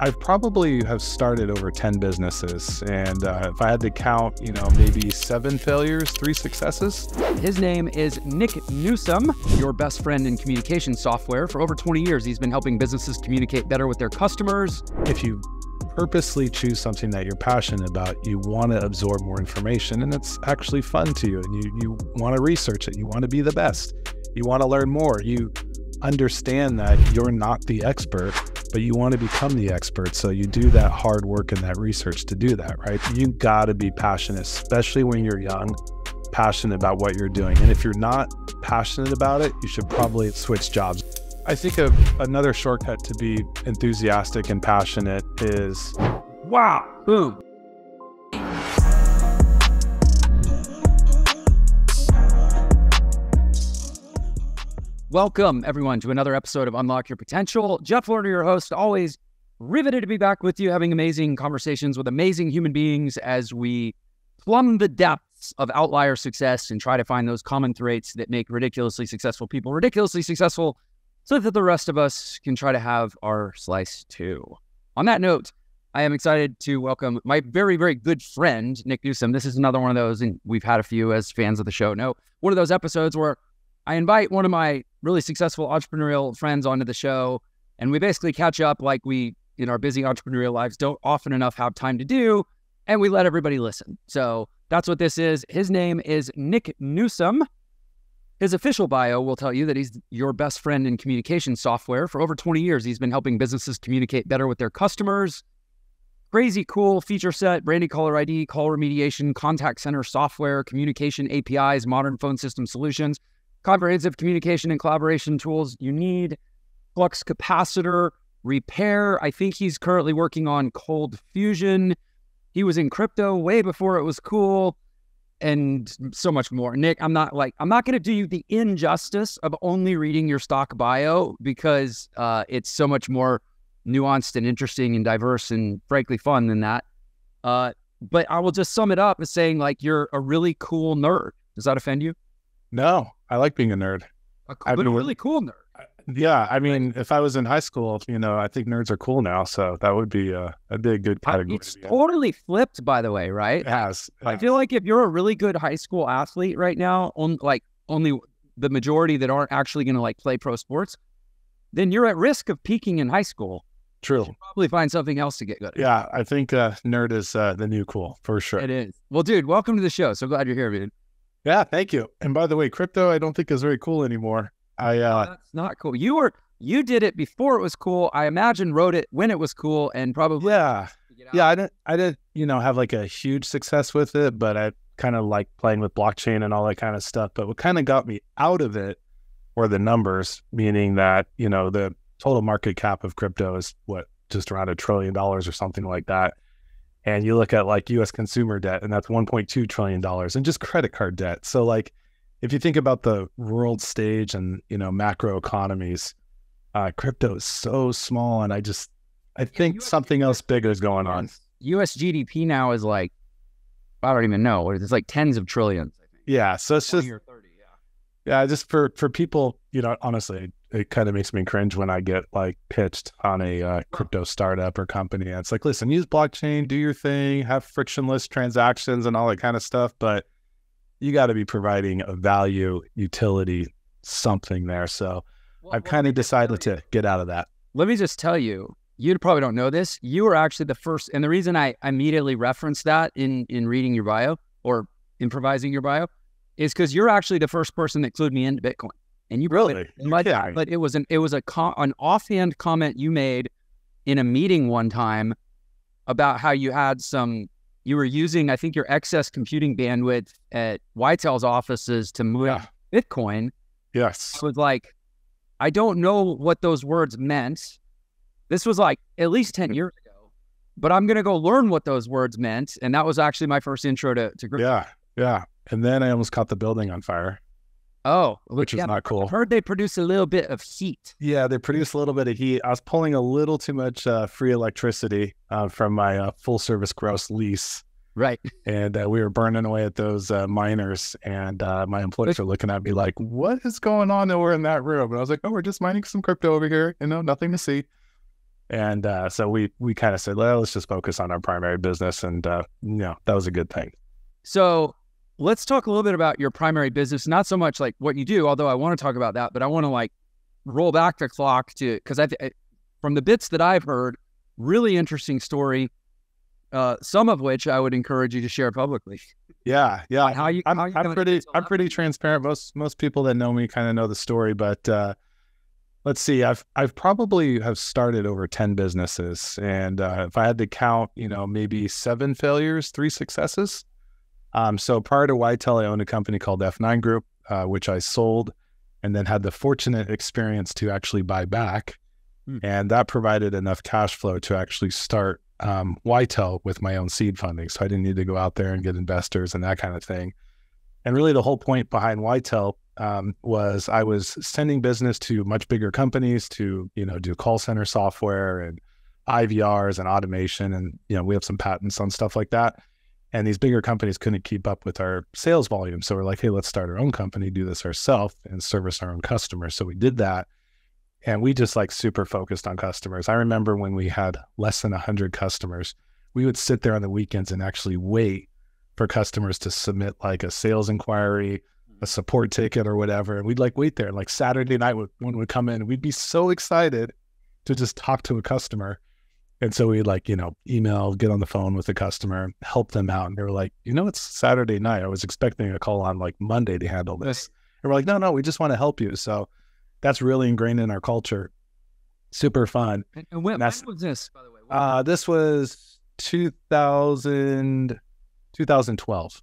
I probably have started over 10 businesses, and if I had to count, you know, maybe 7 failures, 3 successes. His name is Nick Newsom, your best friend in communication software. For over 20 years, he's been helping businesses communicate better with their customers. If you purposely choose something that you're passionate about, you want to absorb more information, and it's actually fun to you, and you want to research it, you want to be the best, you want to learn more, you understand that you're not the expert, but you want to become the expert. So you do that hard work and that research to do that, right? You got to be passionate, especially when you're young, passionate about what you're doing. And if you're not passionate about it, you should probably switch jobs. I think another shortcut to be enthusiastic and passionate is, wow, boom. Welcome, everyone, to another episode of Unlock Your Potential. Jeff Lerner, your host, always riveted to be back with you, having amazing conversations with amazing human beings as we plumb the depths of outlier success and try to find those common threads that make ridiculously successful people ridiculously successful so that the rest of us can try to have our slice too. On that note, I am excited to welcome my very, very good friend, Nick Newsom. This is another one of those, and we've had a few as fans of the show. No, one of those episodes where I invite one of my really successful entrepreneurial friends onto the show, and we basically catch up like we, in our busy entrepreneurial lives, don't often enough have time to do, and we let everybody listen. So that's what this is. His name is Nick Newsom. His official bio will tell you that he's your best friend in communication software. For over 20 years, he's been helping businesses communicate better with their customers. Crazy cool feature set, branded caller ID, call remediation, contact center software, communication APIs, modern phone system solutions, comprehensive communication and collaboration tools you need, flux capacitor repair. I think he's currently working on cold fusion. He was in crypto way before it was cool, and so much more. Nick, I'm not going to do you the injustice of only reading your stock bio, because it's so much more nuanced and interesting and diverse and frankly fun than that. But I will just sum it up as saying, like, you're a really cool nerd. Does that offend you? No, I like being a nerd. Really cool nerd. Yeah, I mean, if I was in high school, you know, I think nerds are cool now, so that would be a good category. It's totally flipped, by the way, right? It has. Yeah. I feel like if you're a really good high school athlete right now, only the majority that aren't actually going to like play pro sports, then you're at risk of peaking in high school. True. You should probably find something else to get good at. Yeah, I think nerd is the new cool, for sure. It is. Well, dude, welcome to the show. So glad you're here, dude. Yeah, thank you. And by the way, crypto, I don't think is very cool anymore. That's not cool. You did it before it was cool. I imagine wrote it when it was cool, and probably I didn't you know, have like a huge success with it, but I kind of like playing with blockchain and all that kind of stuff. But what kind of got me out of it were the numbers, meaning that, you know, the total market cap of crypto is what, just around $1 trillion or something like that. And you look at like U.S. consumer debt, and that's $1.2 trillion, and just credit card debt. So like, if you think about the world stage and, you know, macro economies, crypto is so small. And I think something else bigger is going on. U.S. GDP now is like, I don't even know. It's like tens of trillions, I think. Yeah. So it's just, 20 or 30, yeah, just for people, you know, honestly, it kind of makes me cringe when I get like pitched on a crypto startup or company. And it's like, listen, use blockchain, do your thing, have frictionless transactions and all that kind of stuff. But you got to be providing a value, utility, something there. So I've kind of decided to get out of that. Let me just tell you, you probably don't know this. You were actually the first. And the reason I immediately referenced that in reading your bio or improvising your bio is because you're actually the first person that clued me into Bitcoin. And you really, but it was an offhand comment you made in a meeting one time about how you had you were using, I think, your excess computing bandwidth at Ytel's offices to move Bitcoin. Yes. I was like, I don't know what those words meant. This was like at least 10 years ago, but I'm going to go learn what those words meant. And that was actually my first intro to crypto. Yeah. Yeah. And then I almost caught the building on fire. Oh, which is not cool. I heard they produce a little bit of heat. Yeah, they produce a little bit of heat. I was pulling a little too much free electricity from my full service gross lease. Right. And we were burning away at those miners, and my employees were looking at me like, what is going on over in that room? And I was like, oh, we're just mining some crypto over here, and no, nothing to see. And so we kind of said, well, let's just focus on our primary business. And, you know, that was a good thing. So let's talk a little bit about your primary business, not so much like what you do, although I want to talk about that, but I want to like roll back the clock to, because from the bits that I've heard, really interesting story, some of which I would encourage you to share publicly. Yeah, yeah. I'm pretty transparent. Most people that know me kind of know the story, but let's see. I've probably have started over 10 businesses, and if I had to count, you know, maybe 7 failures, 3 successes. So prior to Ytel, I owned a company called F9 Group, which I sold, and then had the fortunate experience to actually buy back, and that provided enough cash flow to actually start Ytel with my own seed funding. So I didn't need to go out there and get investors and that kind of thing. And really the whole point behind Ytel was I was sending business to much bigger companies to, you know, do call center software and IVRs and automation. And, you know, we have some patents on stuff like that. And these bigger companies couldn't keep up with our sales volume. So we're like, hey, let's start our own company, do this ourselves and service our own customers. So we did that. And we just like super focused on customers. I remember when we had less than 100 customers, we would sit there on the weekends and actually wait for customers to submit like a sales inquiry, a support ticket or whatever. And we'd like wait there. Like Saturday night when we would come in, we'd be so excited to just talk to a customer. And so we'd like, you know, email, get on the phone with the customer, help them out. And they were like, you know, it's Saturday night. I was expecting a call on like Monday to handle this. And we're like, no, no, we just want to help you. So that's really ingrained in our culture. Super fun. And when was this, by the way? This was 2012.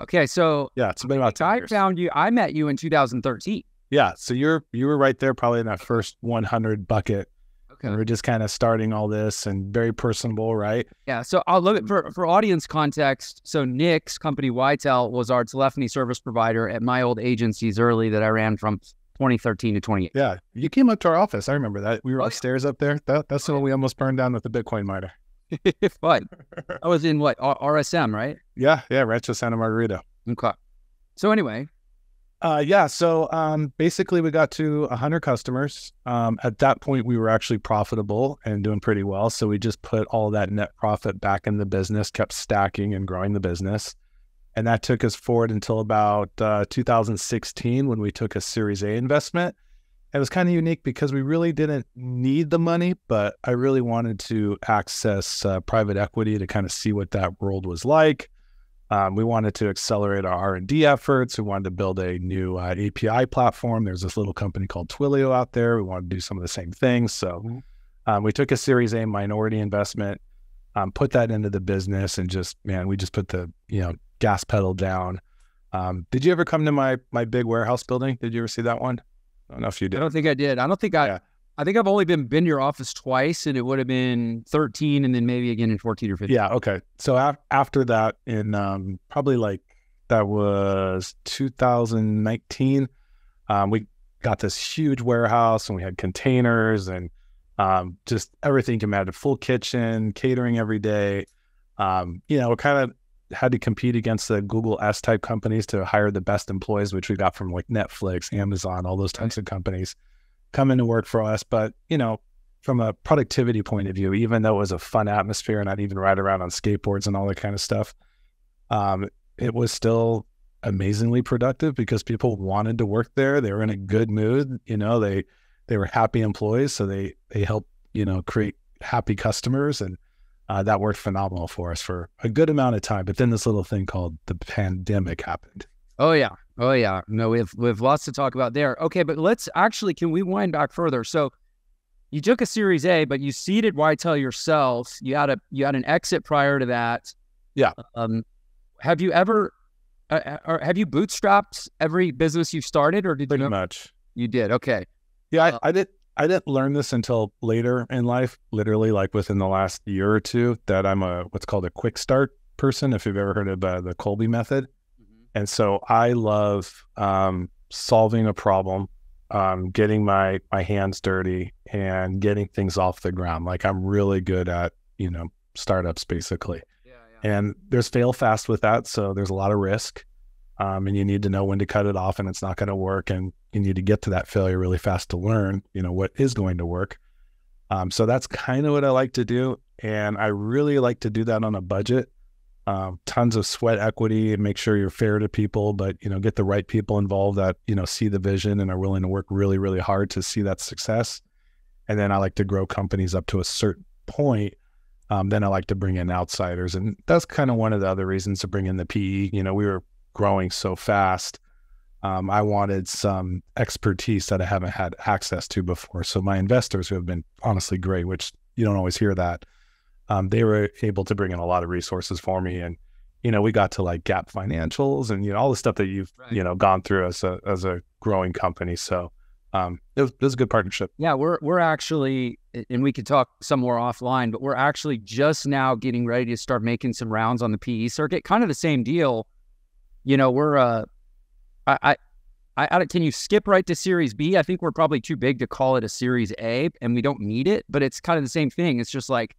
Okay, so yeah, it's been about 10 years. I met you in 2013. Yeah, so you were right there, probably in that first 100 bucket. Okay, and we're just kind of starting all this and very personable, right? Yeah. So I'll look at for audience context. So Nick's company Ytel was our telephony service provider at my old agency, Zerly, that I ran from 2013 to 2018. Yeah. You came up to our office. I remember that. We were upstairs up there. That's the one we almost burned down with the Bitcoin miner. Fun. I was in what? RSM, right? Yeah. Yeah. Rancho Santa Margarita. Okay. So anyway. Yeah. So basically we got to 100 customers. At that point we were actually profitable and doing pretty well. So we just put all that net profit back in the business, kept stacking and growing the business. And that took us forward until about 2016 when we took a Series A investment. It was kind of unique because we really didn't need the money, but I really wanted to access private equity to kind of see what that world was like. We wanted to accelerate our R&D efforts. We wanted to build a new API platform. There's this little company called Twilio out there. We wanted to do some of the same things. So we took a Series A minority investment, put that into the business, and just, man, we just put the, you know, gas pedal down. Did you ever come to my big warehouse building? Did you ever see that one? I don't know if you did. I don't think I did. I don't think I, yeah. I think I've only been to your office twice, and it would have been 13 and then maybe again in 14 or 15. Yeah. Okay. So after that in, probably like that was 2019, we got this huge warehouse and we had containers and, just everything combined, a full kitchen, catering every day. You know, kind of had to compete against the Google S type companies to hire the best employees, which we got from like Netflix, Amazon, all those types of companies come in to work for us. But, you know, from a productivity point of view, even though it was a fun atmosphere and I'd even ride around on skateboards and all that kind of stuff, it was still amazingly productive because people wanted to work there. They were in a good mood. You know, they were happy employees. So they helped, you know, create happy customers. And that worked phenomenal for us for a good amount of time. But then this little thing called the pandemic happened. Oh, yeah. Oh, yeah. No, we have lots to talk about there. Okay, but let's actually, can we wind back further? So you took a Series A, but you seeded Ytel yourself. You had an exit prior to that. Yeah. Have you ever, or have you bootstrapped every business you've started, or did you? Pretty much. You did. Okay. Yeah, I did. I didn't learn this until later in life, literally like within the last year or two, that I'm what's called a quick start person, if you've ever heard of the Kolbe method. And so I love solving a problem, getting my hands dirty and getting things off the ground. Like I'm really good at, you know, startups basically. Yeah, yeah. And there's fail fast with that. So there's a lot of risk. And you need to know when to cut it off and it's not going to work. And you need to get to that failure really fast to learn, you know, what is going to work. So that's kind of what I like to do. And I really like to do that on a budget. Tons of sweat equity and make sure you're fair to people, but, you know, get the right people involved that, you know, see the vision and are willing to work really, really hard to see that success. And then I like to grow companies up to a certain point. Then I like to bring in outsiders. And that's kind of one of the other reasons to bring in the PE. You know, we were growing so fast. I wanted some expertise that I haven't had access to before. So my investors, who have been honestly great, which you don't always hear that, they were able to bring in a lot of resources for me. And, you know, we got to like gap financials and, you know, all the stuff that you've, you know, gone through as a growing company. So it was a good partnership. Yeah, we're actually, and we could talk some more offline, but we're actually just now getting ready to start making some rounds on the PE circuit. Kind of the same deal. You know, we're, can you skip right to Series B? I think we're probably too big to call it a Series A, and we don't need it, but it's kind of the same thing. It's just like,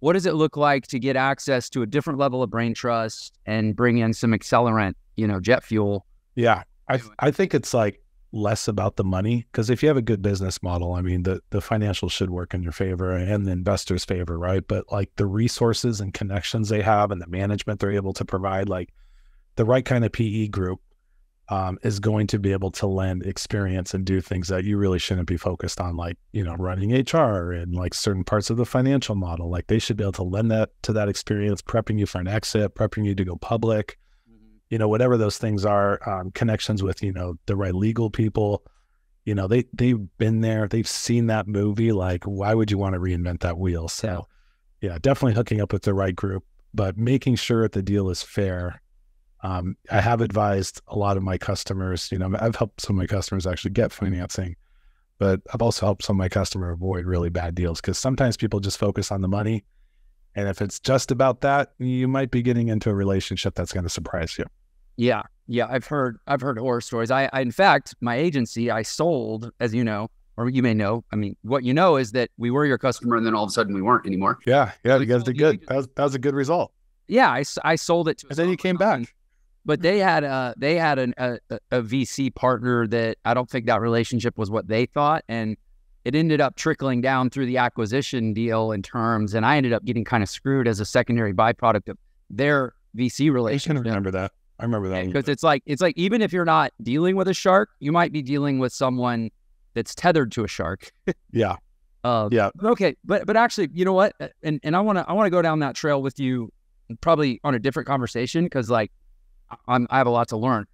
what does it look like to get access to a different level of brain trust and bring in some accelerant, you know, jet fuel? Yeah. I think it's like less about the money, because if you have a good business model, I mean, the financials should work in your favor and the investors' favor, right? But like the resources and connections they have and the management they're able to provide, like the right kind of PE group is going to be able to lend experience and do things that you really shouldn't be focused on, like, you know, running HR and like certain parts of the financial model. Like they should be able to lend that to that experience, prepping you for an exit, prepping you to go public, you know, whatever those things are, connections with, you know, the right legal people, you know, they've been there, they've seen that movie. Like, why would you want to reinvent that wheel? So yeah, definitely hooking up with the right group, but making sure that the deal is fair. I have advised a lot of my customers, you know, I've helped some of my customers actually get financing, but I've also helped some of my customers avoid really bad deals, because sometimes people just focus on the money. And if it's just about that, you might be getting into a relationship that's going to surprise you. Yeah. Yeah. I've heard horror stories. I in fact, my agency, I sold, as you know, or you may know, I mean, what you know is that we were your customer and then all of a sudden we weren't anymore. Yeah. Yeah. You guys did good. That was a good result. Yeah. I sold it to, and then you came back. But they had a VC partner that I don't think that relationship was what they thought. And it ended up trickling down through the acquisition deal in terms. And I ended up getting kind of screwed as a secondary byproduct of their VC relationship. I can remember that. I remember that. Because it's like even if you're not dealing with a shark, you might be dealing with someone that's tethered to a shark. Yeah. Yeah. Okay. But actually, you know what? And I wanna go down that trail with you probably on a different conversation, because like I have a lot to learn,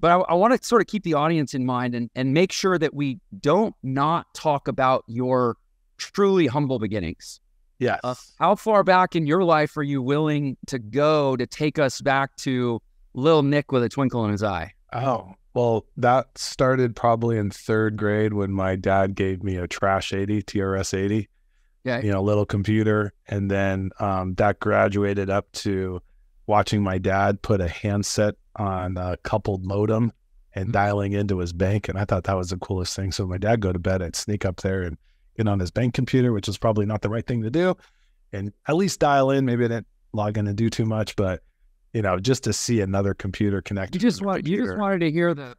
but I want to sort of keep the audience in mind and make sure that we don't not talk about your truly humble beginnings. Yes. How far back in your life are you willing to go to take us back to little Nick with a twinkle in his eye? Oh, well, that started probably in third grade when my dad gave me a trash 80, TRS 80, yeah, you know, little computer. And then that graduated up to watching my dad put a handset on a coupled modem and dialing into his bank. And I thought that was the coolest thing. So when my dad go to bed, I'd sneak up there and get on his bank computer, which is probably not the right thing to do, and at least dial in. Maybe I didn't log in and do too much, but you know, just to see another computer connected. You just wanted to hear the,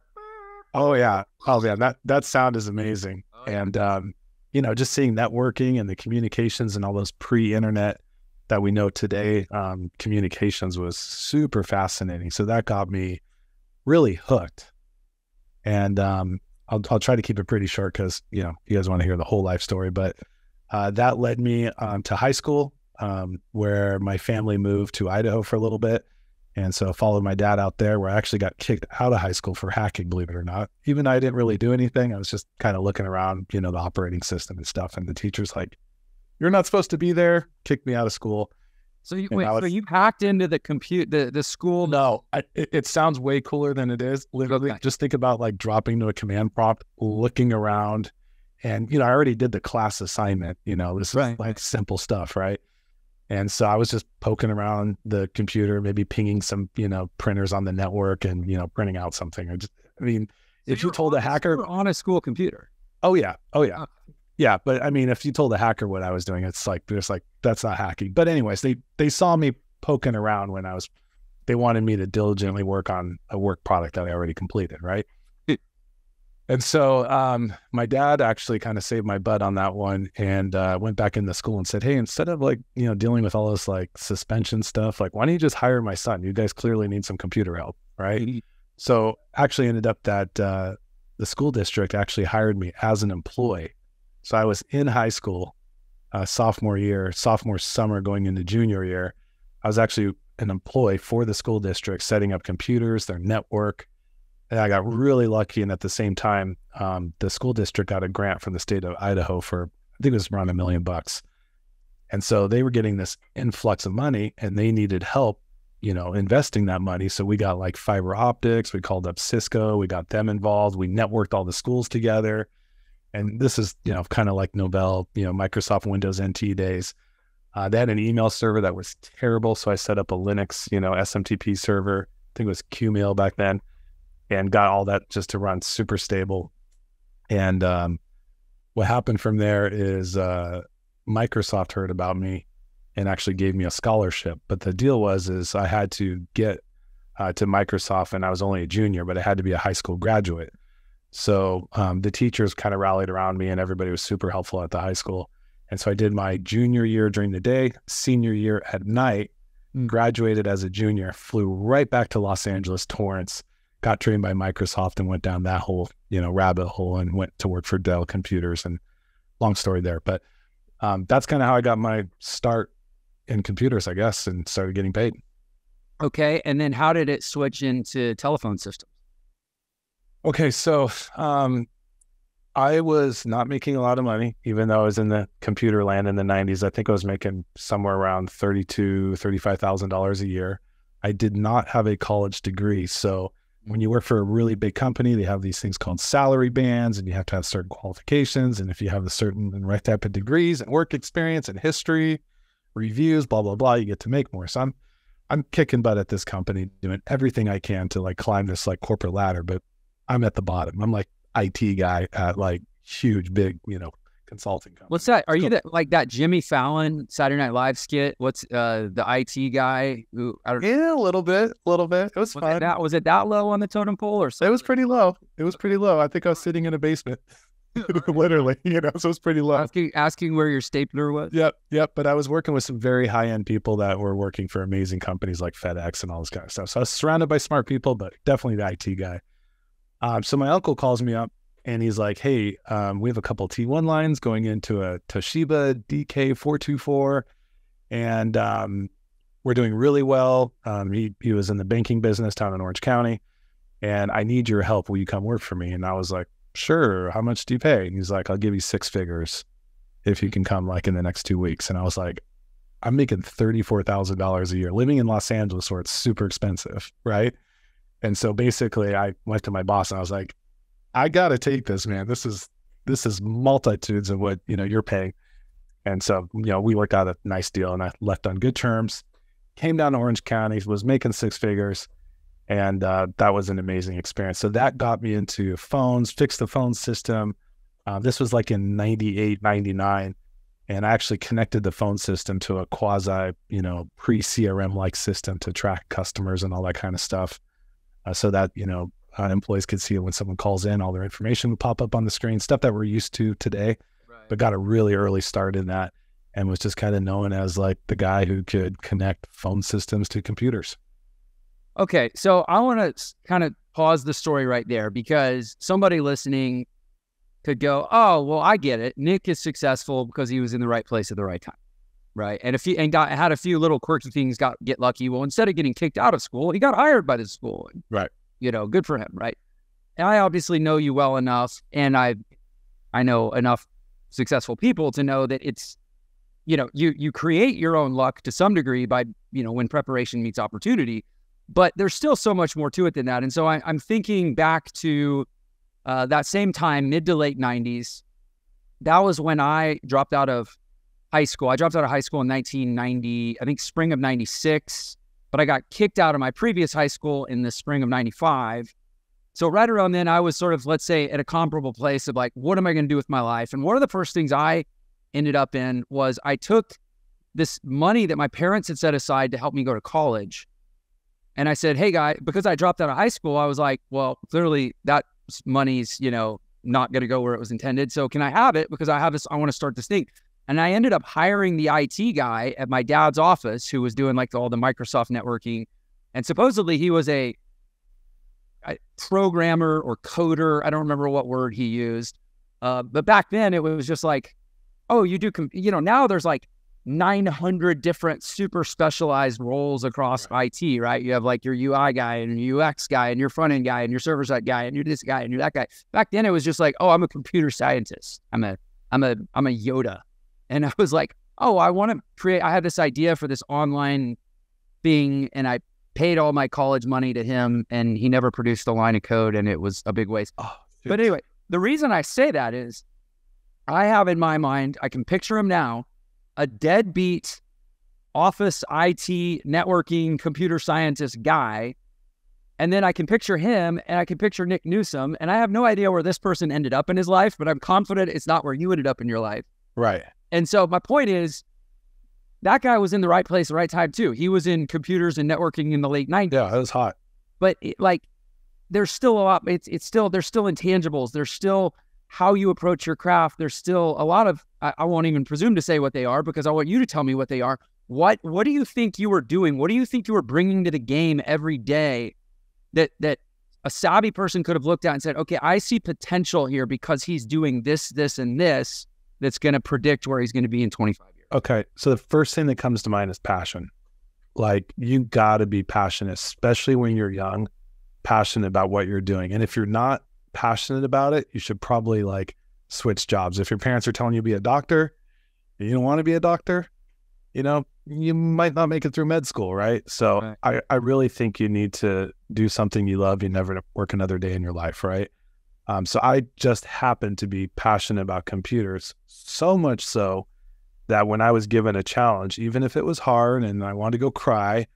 oh yeah. Oh yeah. That sound is amazing. Oh, yeah. And, you know, just seeing networking and the communications and all those pre-internet that we know today, communications was super fascinating. So that got me really hooked. And I'll try to keep it pretty short, because you know, you guys want to hear the whole life story. But that led me to high school, where my family moved to Idaho for a little bit. And so I followed my dad out there, where I actually got kicked out of high school for hacking, believe it or not. Even though I didn't really do anything, I was just kind of looking around, you know, the operating system and stuff. And the teacher's like, "You're not supposed to be there." Kicked me out of school. So you hacked into the the school? No, it sounds way cooler than it is. Literally, okay. Just think about like dropping to a command prompt, looking around, and you know, I already did the class assignment. You know, this is like simple stuff, right? And so I was just poking around the computer, maybe pinging some, you know, printers on the network, and you know, printing out something. So if you told a hacker on a school computer, oh yeah. Okay. Yeah, but I mean, if you told a hacker what I was doing, it's like, there's like, that's not hacking. But anyways, they saw me poking around when they wanted me to diligently work on a work product that I already completed, right? And so my dad actually kind of saved my butt on that one, and went back into school and said, hey, instead of like, you know, dealing with all this like suspension stuff, like, why don't you just hire my son? You guys clearly need some computer help, right? Mm-hmm. So actually ended up that the school district actually hired me as an employee. So I was in high school, sophomore year, sophomore summer going into junior year. I was actually an employee for the school district, setting up computers, their network. And I got really lucky. And at the same time, the school district got a grant from the state of Idaho for, I think it was around $1 million. And so they were getting this influx of money and they needed help, you know, investing that money. So we got like fiber optics, we called up Cisco, we got them involved. We networked all the schools together. And this is, you know, kind of like Novell, you know, Microsoft Windows NT days. They had an email server that was terrible. So I set up a Linux, you know, SMTP server. I think it was Qmail back then. And got all that just to run super stable. And what happened from there is Microsoft heard about me and actually gave me a scholarship. But the deal was, is I had to get to Microsoft, and I was only a junior, but I had to be a high school graduate. So the teachers kind of rallied around me, and everybody was super helpful at the high school. And so I did my junior year during the day, senior year at night, graduated as a junior, flew right back to Los Angeles, Torrance, got trained by Microsoft and went down that whole, you know, rabbit hole and went to work for Dell Computers, and long story there. But that's kind of how I got my start in computers, I guess, and started getting paid. Okay. And then how did it switch into telephone systems? Okay. So I was not making a lot of money, even though I was in the computer land in the 90s. I think I was making somewhere around $32,000, $35,000 a year. I did not have a college degree. So when you work for a really big company, they have these things called salary bands, and you have to have certain qualifications. And if you have a certain and right type of degrees and work experience and history, reviews, blah, blah, blah, you get to make more. So I'm kicking butt at this company, doing everything I can to like climb this like corporate ladder, but I'm at the bottom. I'm like IT guy at like huge, big, you know, consulting company. What's that? Are you that, like that Jimmy Fallon Saturday Night Live skit? What's the IT guy? Who, I don't know. Yeah, a little bit. It was fun. Was it that low on the totem pole or something? It was pretty low. I think I was sitting in a basement, literally. You know, so it was pretty low. Asking where your stapler was. Yep. But I was working with some very high end people that were working for amazing companies like FedEx and all this kind of stuff. So I was surrounded by smart people, but definitely the IT guy. So my uncle calls me up. And he's like, hey, we have a couple T1 lines going into a Toshiba DK 424, and we're doing really well. He was in the banking business down in Orange County, and I need your help. Will you come work for me? And I was like, sure. How much do you pay? And he's like, I'll give you six figures if you can come like in the next 2 weeks. And I was like, I'm making $34,000 a year living in Los Angeles where it's super expensive, right? And so basically I went to my boss and I was like, I got to take this, man. This is multitudes of what, you know, you're paying. And so, you know, we worked out a nice deal and I left on good terms, came down to Orange County, was making six figures. And that was an amazing experience. So that got me into phones, fixed the phone system. This was like in 98, 99. And I actually connected the phone system to a quasi, you know, pre-CRM like system to track customers and all that kind of stuff. So that, you know, employees could see it when someone calls in, all their information would pop up on the screen, stuff that we're used to today, right. But got a really early start in that and was just kind of known as like the guy who could connect phone systems to computers. Okay. So I want to kind of pause the story right there because somebody listening could go, oh, well, I get it. Nick is successful because he was in the right place at the right time. Right. And had a few little quirky things, get lucky. Well, instead of getting kicked out of school, he got hired by the school. Right. You know, good for him, right? And I obviously know you well enough, and I know enough successful people to know that it's, you know, you create your own luck to some degree by, you know, when preparation meets opportunity, but there's still so much more to it than that. And so I'm thinking back to that same time, mid to late 90s. That was when I dropped out of high school. I dropped out of high school in 1990, I think spring of 96. But I got kicked out of my previous high school in the spring of 95. So right around then, I was sort of, let's say, at a comparable place of like, what am I going to do with my life? And one of the first things I ended up in was I took this money that my parents had set aside to help me go to college. And I said, hey, guy, because I dropped out of high school, I was like, well, clearly that money's, you know, not going to go where it was intended. So can I have it? Because I have this, I want to start this thing. And I ended up hiring the IT guy at my dad's office who was doing like all the Microsoft networking. And supposedly he was a programmer or coder. I don't remember what word he used. But back then it was just like, oh, you do, you know, now there's like 900 different super specialized roles across IT, right? You have like your UI guy and your UX guy and your front end guy and your server side guy and your this guy and your that guy. Back then it was just like, oh, I'm a computer scientist. I'm a Yoda. And I was like, oh, I want to create, I had this idea for this online thing and I paid all my college money to him and he never produced a line of code and it was a big waste. Oh, but anyway, the reason I say that is I have in my mind, I can picture him now, a deadbeat office, IT, networking, computer scientist guy. And then I can picture him and I can picture Nick Newsom. And I have no idea where this person ended up in his life, but I'm confident it's not where you ended up in your life. Right. And so my point is that guy was in the right place at the right time too. He was in computers and networking in the late 90s. Yeah, it was hot. But it, like, there's still a lot, there's still intangibles. There's still how you approach your craft. There's still a lot of, I won't even presume to say what they are because I want you to tell me what they are. What do you think you were doing? What do you think you were bringing to the game every day that a savvy person could have looked at and said, okay, I see potential here because he's doing this, this, and this. That's going to predict where he's going to be in 25 years. Okay. So the first thing that comes to mind is passion. Like, you got to be passionate, especially when you're young, passionate about what you're doing. And if you're not passionate about it, you should probably like switch jobs. If your parents are telling you to be a doctor, you don't want to be a doctor, you know, you might not make it through med school. Right. So right. I really think you need to do something you love. You never work another day in your life. Right. So I just happened to be passionate about computers, so much so that when I was given a challenge, even if it was hard and I wanted to go cry,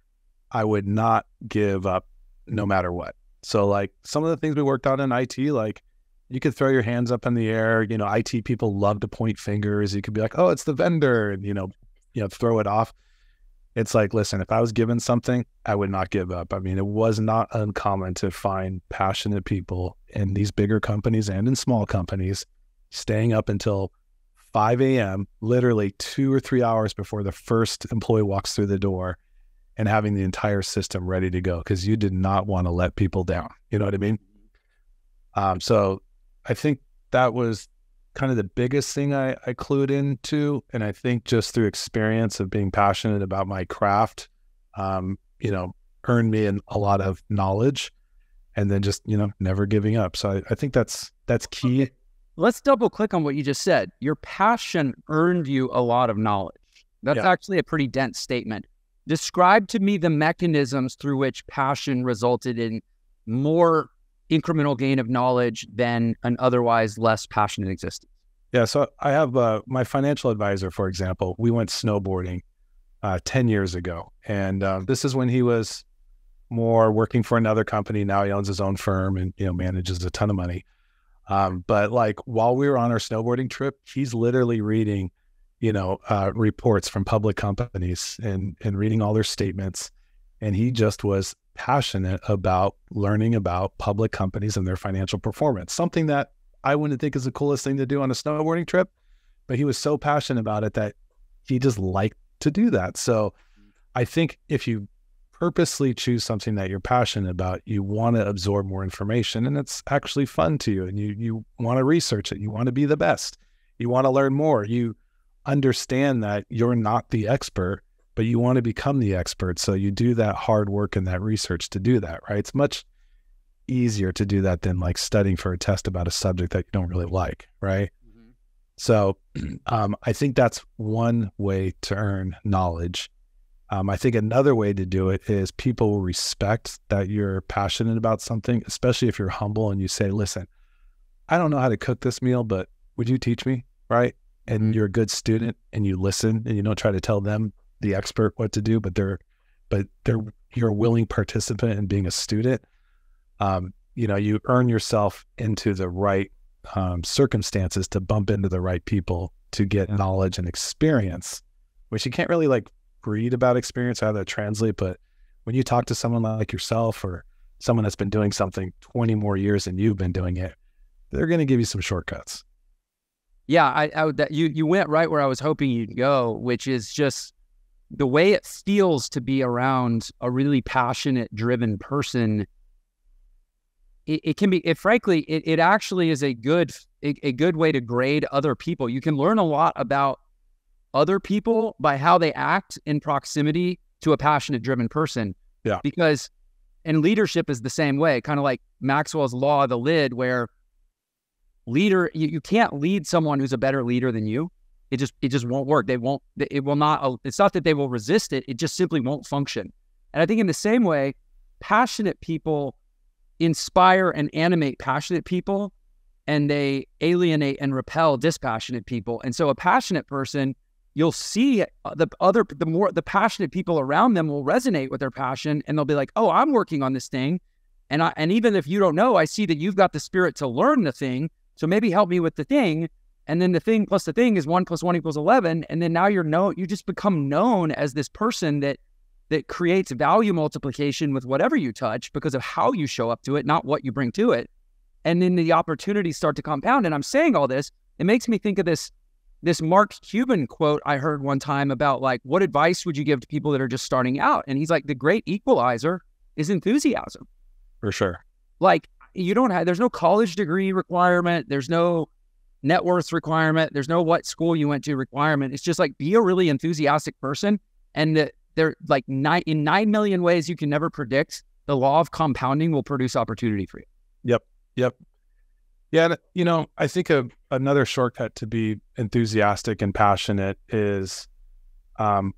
I would not give up no matter what. So like some of the things we worked on in IT, like you could throw your hands up in the air, you know, IT people love to point fingers. You could be like, oh, it's the vendor, and, you know, throw it off. It's like, listen, if I was given something, I would not give up. I mean, it was not uncommon to find passionate people in these bigger companies and in small companies staying up until 5 a.m., literally 2 or 3 hours before the first employee walks through the door and having the entire system ready to go because you did not want to let people down. You know what I mean? So I think that was kind of the biggest thing I clued into. And I think just through experience of being passionate about my craft, you know, earned me a lot of knowledge and then just, you know, never giving up. So I think that's key. Okay. Let's double click on what you just said. Your passion earned you a lot of knowledge. That's actually a pretty dense statement. Describe to me the mechanisms through which passion resulted in more incremental gain of knowledge than an otherwise less passionate existence. Yeah. So I have my financial advisor, for example, we went snowboarding 10 years ago. And this is when he was more working for another company. Now he owns his own firm and, you know, manages a ton of money. But like while we were on our snowboarding trip, he's literally reading, you know, reports from public companies and reading all their statements. And he just was passionate about learning about public companies and their financial performance, something that I wouldn't think is the coolest thing to do on a snowboarding trip, but he was so passionate about it that he just liked to do that. So I think if you purposely choose something that you're passionate about, you want to absorb more information and it's actually fun to you. And you want to research it. You want to be the best. You want to learn more. You understand that you're not the expert, but you want to become the expert. So you do that hard work and that research to do that, right? It's much easier to do that than like studying for a test about a subject that you don't really like, right? Mm-hmm. So I think that's one way to earn knowledge. I think another way to do it is people will respect that you're passionate about something, especially if you're humble and you say, listen, I don't know how to cook this meal, but would you teach me, right? And you're a good student and you listen and you don't try to tell them the expert what to do, but you're a willing participant in being a student. You know, you earn yourself into the right circumstances to bump into the right people to get knowledge and experience, which you can't really like read about experience, how that translate. But when you talk to someone like yourself or someone that's been doing something 20 more years than you've been doing it, they're going to give you some shortcuts. Yeah, you went right where I was hoping you'd go, which is just the way it feels to be around a really passionate, driven person. It can be, frankly, it actually is a good way to grade other people. You can learn a lot about other people by how they act in proximity to a passionate, driven person. Yeah. Because, and leadership is the same way, kind of like Maxwell's Law of the Lid, where you can't lead someone who's a better leader than you. It just won't work. It's not that they will resist it. It just simply won't function. And I think in the same way, passionate people inspire and animate passionate people, and they alienate and repel dispassionate people. And so a passionate person, you'll see the passionate people around them will resonate with their passion, and they'll be like, oh, I'm working on this thing. And even if you don't know, I see that you've got the spirit to learn the thing. So maybe help me with the thing. And then the thing plus the thing is 1 + 1 = 11. And then now you just become known as this person that creates value multiplication with whatever you touch because of how you show up to it, not what you bring to it. And then the opportunities start to compound. And I'm saying all this, it makes me think of this Mark Cuban quote I heard one time about, like, what advice would you give to people that are just starting out? And he's like, the great equalizer is enthusiasm. For sure. Like, there's no college degree requirement. There's no net worth requirement. There's no what school you went to requirement. It's just like, be a really enthusiastic person. And they're like, in 9 million ways you can never predict, the law of compounding will produce opportunity for you. Yep. Yep. Yeah. And, I think another shortcut to be enthusiastic and passionate is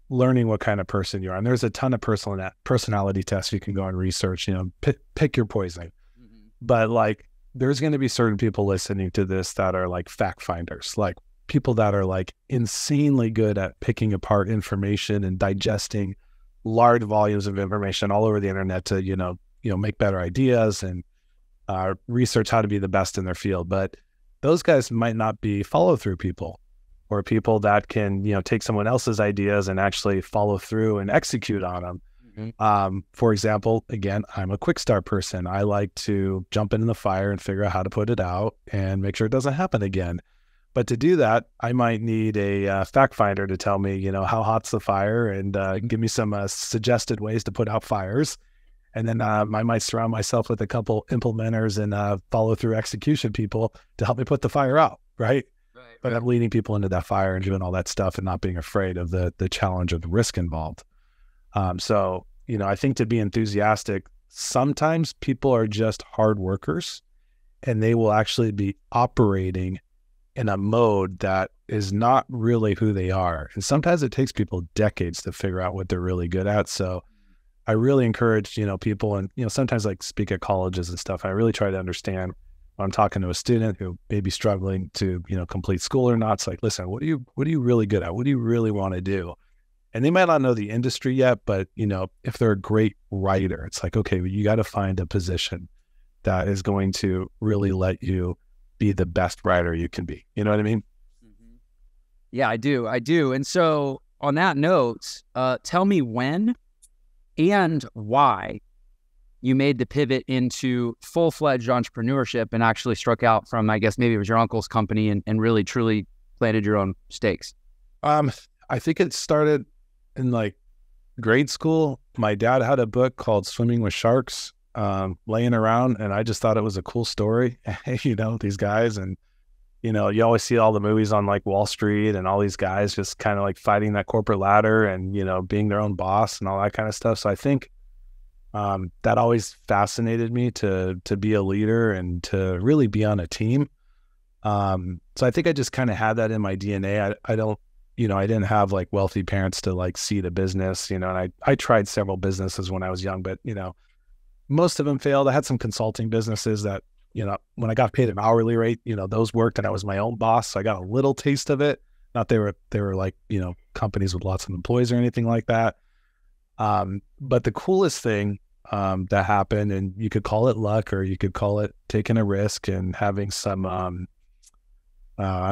learning what kind of person you are. And there's a ton of personality tests you can go and research, pick your poison. Mm-hmm. But like, there's going to be certain people listening to this that are like fact finders, like people that are like insanely good at picking apart information and digesting large volumes of information all over the internet to, make better ideas and research how to be the best in their field. But those guys might not be follow-through people, or people that can, take someone else's ideas and actually follow through and execute on them. Mm-hmm. For example, again, I'm a quick start person. I like to jump into the fire and figure out how to put it out and make sure it doesn't happen again. But to do that, I might need a fact finder to tell me, how hot's the fire, and give me some suggested ways to put out fires. And then I might surround myself with a couple implementers and follow-through execution people to help me put the fire out, right? But I'm leading people into that fire and doing all that stuff and not being afraid of the challenge of the risk involved. I think to be enthusiastic, sometimes people are just hard workers, and they will actually be operating in a mode that is not really who they are. And sometimes it takes people decades to figure out what they're really good at. So I really encourage, people, and, sometimes like speak at colleges and stuff. I really try to understand, I'm talking to a student who may be struggling to, complete school or not. It's like, listen, what are you really good at? What do you really want to do? And they might not know the industry yet, but if they're a great writer, it's like, okay, well, you got to find a position that is going to really let you be the best writer you can be. You know what I mean? Mm-hmm. Yeah, I do. And so on that note, tell me when and why you made the pivot into full-fledged entrepreneurship and actually struck out from, I guess, maybe it was your uncle's company and really, truly planted your own stakes. I think it started in like grade school. My dad had a book called Swimming with Sharks laying around, and I just thought it was a cool story, these guys. And, you always see all the movies on like Wall Street and all these guys just kind of like fighting that corporate ladder and, being their own boss and all that kind of stuff. So I think that always fascinated me to be a leader and to really be on a team. So I think I just kind of had that in my DNA. I didn't have like wealthy parents to like seed a business, and I tried several businesses when I was young, but most of them failed. I had some consulting businesses that, when I got paid an hourly rate, those worked, and I was my own boss. So I got a little taste of it. Not they were like, companies with lots of employees or anything like that. But the coolest thing that happened, and you could call it luck or you could call it taking a risk and having some, I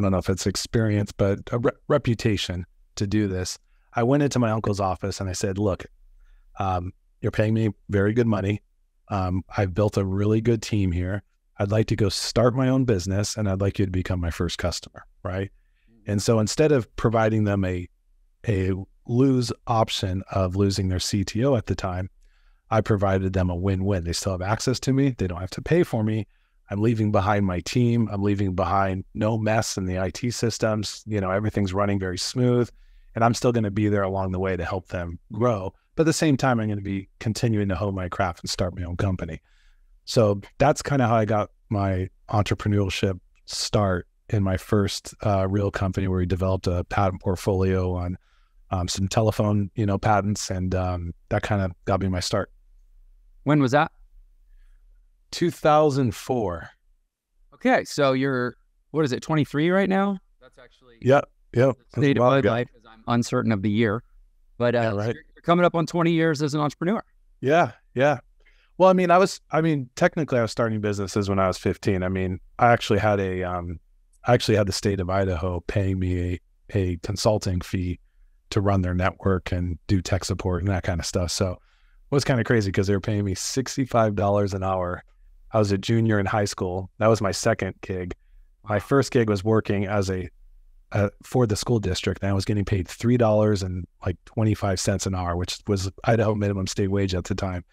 don't know if it's experience, but a reputation to do this. I went into my uncle's office and I said, look, you're paying me very good money. I've built a really good team here. I'd like to go start my own business, and I'd like you to become my first customer, right? And so instead of providing them a lose option of losing their CTO at the time, I provided them a win-win. They still have access to me. They don't have to pay for me. I'm leaving behind my team. I'm leaving behind no mess in the IT systems. You know, everything's running very smooth, and I'm still going to be there along the way to help them grow. But at the same time, I'm going to be continuing to hone my craft and start my own company. So that's kind of how I got my entrepreneurship start in my first real company, where we developed a patent portfolio on some telephone, patents, and that kind of got me my start. When was that? 2004. Okay, so you're, what is it, 23 right now? That's actually, yep. State of my life, because I'm uncertain of the year, but yeah, right. You're coming up on 20 years as an entrepreneur. Yeah. Well, technically I was starting businesses when I was 15. I actually had I actually had the state of Idaho paying me a consulting fee to run their network and do tech support and that kind of stuff. So it was kind of crazy because they were paying me $65 an hour. I was a junior in high school. That was my second gig. My first gig was working as for the school district, and I was getting paid $3.25 an hour, which was Idaho minimum state wage at the time.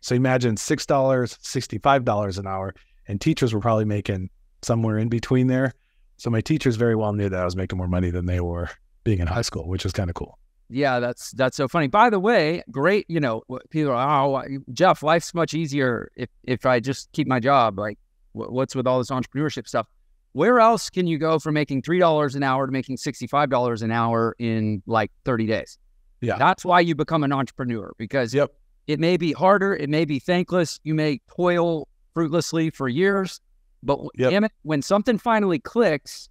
So imagine $65 an hour, and teachers were probably making somewhere in between there. So my teachers very well knew that I was making more money than they were being in high school, which is kind of cool. Yeah, that's so funny. By the way, great, people are, oh, Jeff, life's much easier if I just keep my job. Like, what's with all this entrepreneurship stuff? Where else can you go from making $3 an hour to making $65 an hour in like 30 days? Yeah. That's why you become an entrepreneur, because it may be harder, it may be thankless, you may toil fruitlessly for years, but damn it, when something finally clicks,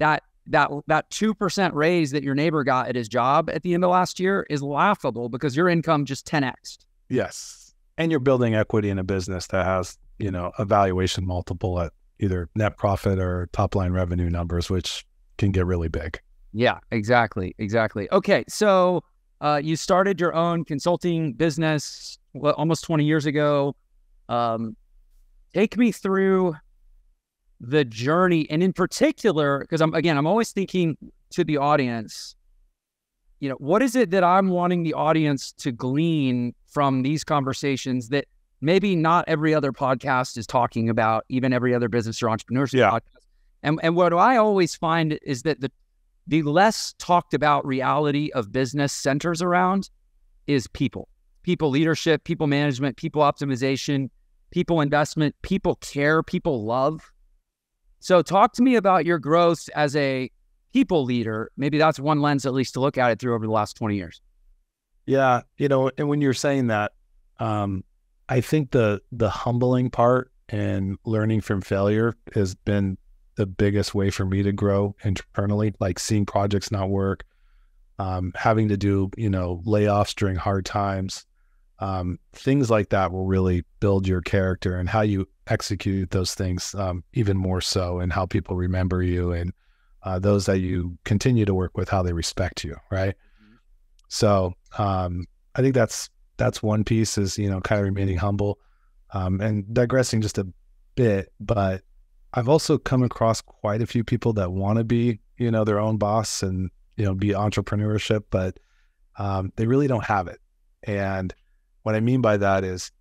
that 2% raise that your neighbor got at his job at the end of last year is laughable, because your income just 10x'd. Yes. And you're building equity in a business that has, a valuation multiple at either net profit or top line revenue numbers, which can get really big. Yeah, exactly. Okay. So you started your own consulting business almost 20 years ago. Take me through the journey, and in particular, because I'm always thinking to the audience, what is it that I'm wanting the audience to glean from these conversations that maybe not every other podcast is talking about, even every other business or entrepreneurship podcast. And what I always find is that the less talked about reality of business centers around is people leadership, people management, people optimization, people investment, people care, people love. So talk to me about your growth as a people leader. Maybe that's one lens at least to look at it through over the last 20 years. Yeah. And when you're saying that, I think the humbling part and learning from failure has been the biggest way for me to grow internally, like seeing projects not work, having to do, layoffs during hard times. Things like that will really build your character, and how you execute those things even more so, and how people remember you, and those that you continue to work with, how they respect you, right? Mm-hmm. So I think that's one piece is, kind of remaining humble. And digressing just a bit, but I've also come across quite a few people that want to be, their own boss and, be entrepreneurship, but they really don't have it. And what I mean by that is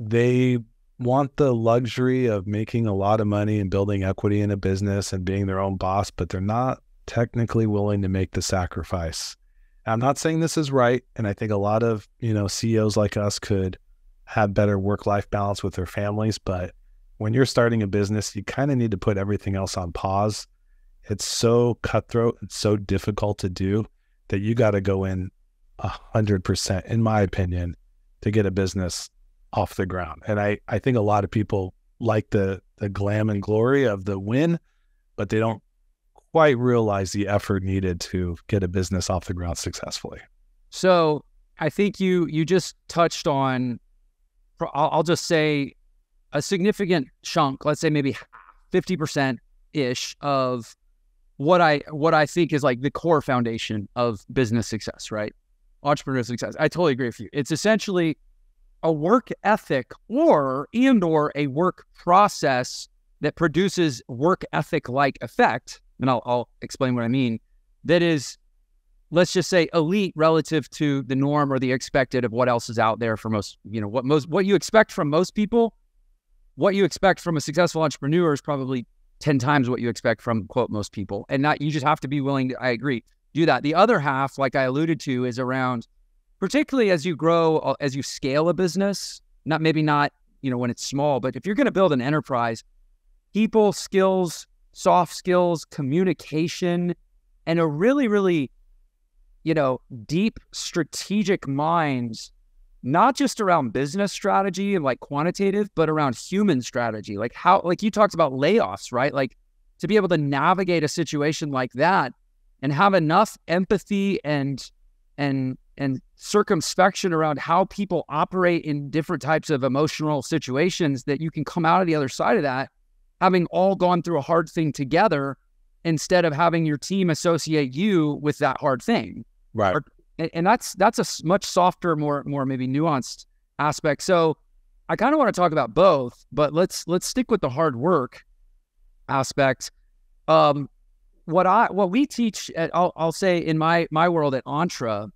they want the luxury of making a lot of money and building equity in a business and being their own boss, but they're not technically willing to make the sacrifice. I'm not saying this is right. And I think a lot of, CEOs like us could have better work-life balance with their families. But when you're starting a business, you kind of need to put everything else on pause. It's so cutthroat and so difficult to do that you got to go in 100%, in my opinion, to get a business off the ground. And I think a lot of people like the glam and glory of the win, but they don't quite realize the effort needed to get a business off the ground successfully. So I think you just touched on, I'll just say, a significant chunk, let's say maybe 50%-ish of what I think is like the core foundation of business success, right? Entrepreneurial success. I totally agree with you. It's essentially a work ethic or a work process that produces work ethic-like effect, and I'll explain what I mean, that is, let's just say, elite relative to the norm or the expected of what else is out there for most, what you expect from most people, what you expect from a successful entrepreneur is probably 10 times what you expect from, quote, most people. And you just have to be willing to, I agree, do that. The other half, like I alluded to, is around, particularly as you grow, as you scale a business, maybe not when it's small, but if you're going to build an enterprise, people skills, soft skills, communication, and a really, really, deep strategic minds, not just around business strategy and like quantitative, but around human strategy. Like how, like you talked about layoffs, right? Like to be able to navigate a situation like that and have enough empathy and circumspection around how people operate in different types of emotional situations that you can come out of the other side of that, having all gone through a hard thing together, instead of having your team associate you with that hard thing. Right. And that's a much softer, more maybe nuanced aspect. So I kind of want to talk about both, but let's stick with the hard work aspect. What we teach at, I'll say in my world at Entre,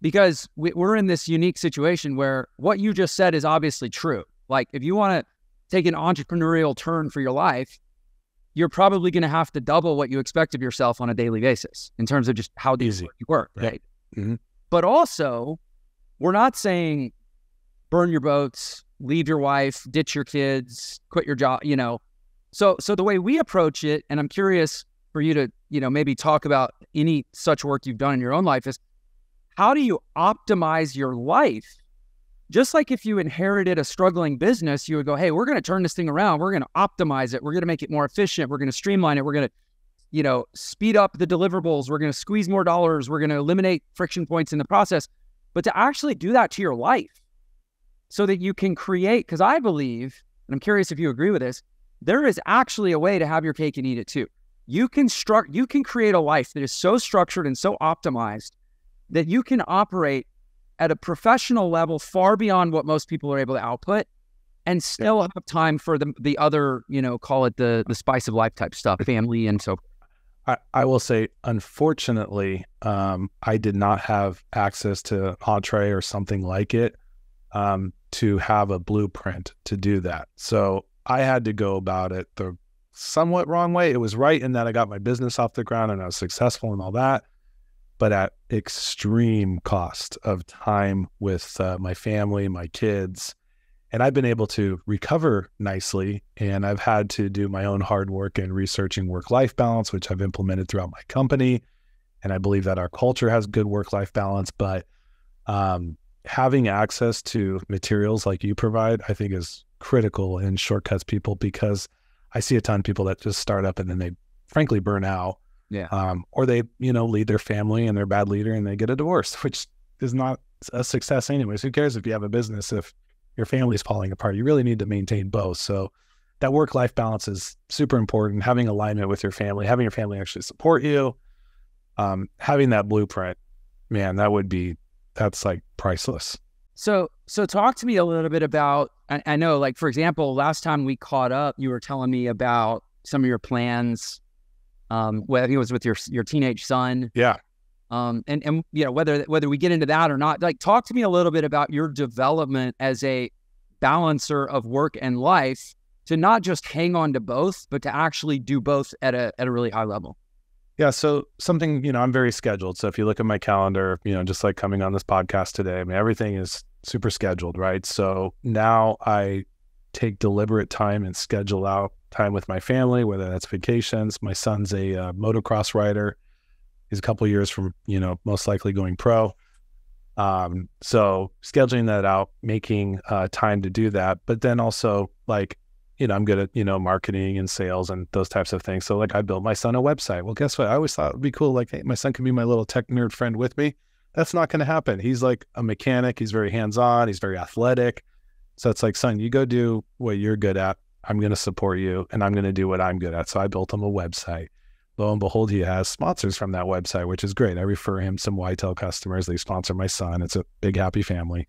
because we're in this unique situation where what you just said is obviously true. Like if you want to take an entrepreneurial turn for your life, you're probably going to have to double what you expect of yourself on a daily basis in terms of just how easy you work. Right. Right? Mm-hmm. But also, we're not saying burn your boats, leave your wife, ditch your kids, quit your job, So the way we approach it, and I'm curious for you to, maybe talk about any such work you've done in your own life, is how do you optimize your life? Just like if you inherited a struggling business, you would go, hey, we're going to turn this thing around. We're going to optimize it. We're going to make it more efficient. We're going to streamline it. We're going to, speed up the deliverables. We're going to squeeze more dollars. We're going to eliminate friction points in the process. But to actually do that to your life so that you can create, because I believe, and I'm curious if you agree with this, there is actually a way to have your cake and eat it too. You can create a life that is so structured and so optimized that you can operate at a professional level far beyond what most people are able to output and still have time for the other, call it the spice of life type stuff, family and so forth. I will say, unfortunately, I did not have access to Entre or something like it to have a blueprint to do that. So I had to go about it the somewhat wrong way. It was right in that I got my business off the ground and I was successful and all that, but at extreme cost of time with my family, my kids. And I've been able to recover nicely, and I've had to do my own hard work in researching work-life balance, which I've implemented throughout my company. And I believe that our culture has good work-life balance, but having access to materials like you provide, I think is critical and shortcuts people, because I see a ton of people that just start up and then they frankly burn out. Yeah. Or they, lead their family and they're a bad leader and they get a divorce, which is not a success anyways. Who cares if you have a business, if your family's falling apart? You really need to maintain both. So that work-life balance is super important. Having alignment with your family, having your family actually support you, having that blueprint, man, that's like priceless. So talk to me a little bit about, I know, like, for example, last time we caught up, you were telling me about some of your plans. Whether it was with your teenage son. Yeah. And whether we get into that or not, like, talk to me a little bit about your development as a balancer of work and life, to not just hang on to both, but to actually do both at a really high level. Yeah. So something, I'm very scheduled. So if you look at my calendar, just like coming on this podcast today, I mean, everything is super scheduled, right? So now I take deliberate time and schedule out time with my family, whether that's vacations. My son's a motocross rider. He's a couple years from, most likely going pro. So scheduling that out, making time to do that. But then also, like, I'm good at, marketing and sales and those types of things. So like, I built my son a website. Well, guess what? I always thought it would be cool. Like, hey, my son can be my little tech nerd friend with me. That's not going to happen. He's like a mechanic. He's very hands-on. He's very athletic. So it's like, son, you go do what you're good at. I'm going to support you, and I'm going to do what I'm good at. So I built him a website. Lo and behold, he has sponsors from that website, which is great. I refer him some Ytel customers. They sponsor my son. It's a big, happy family.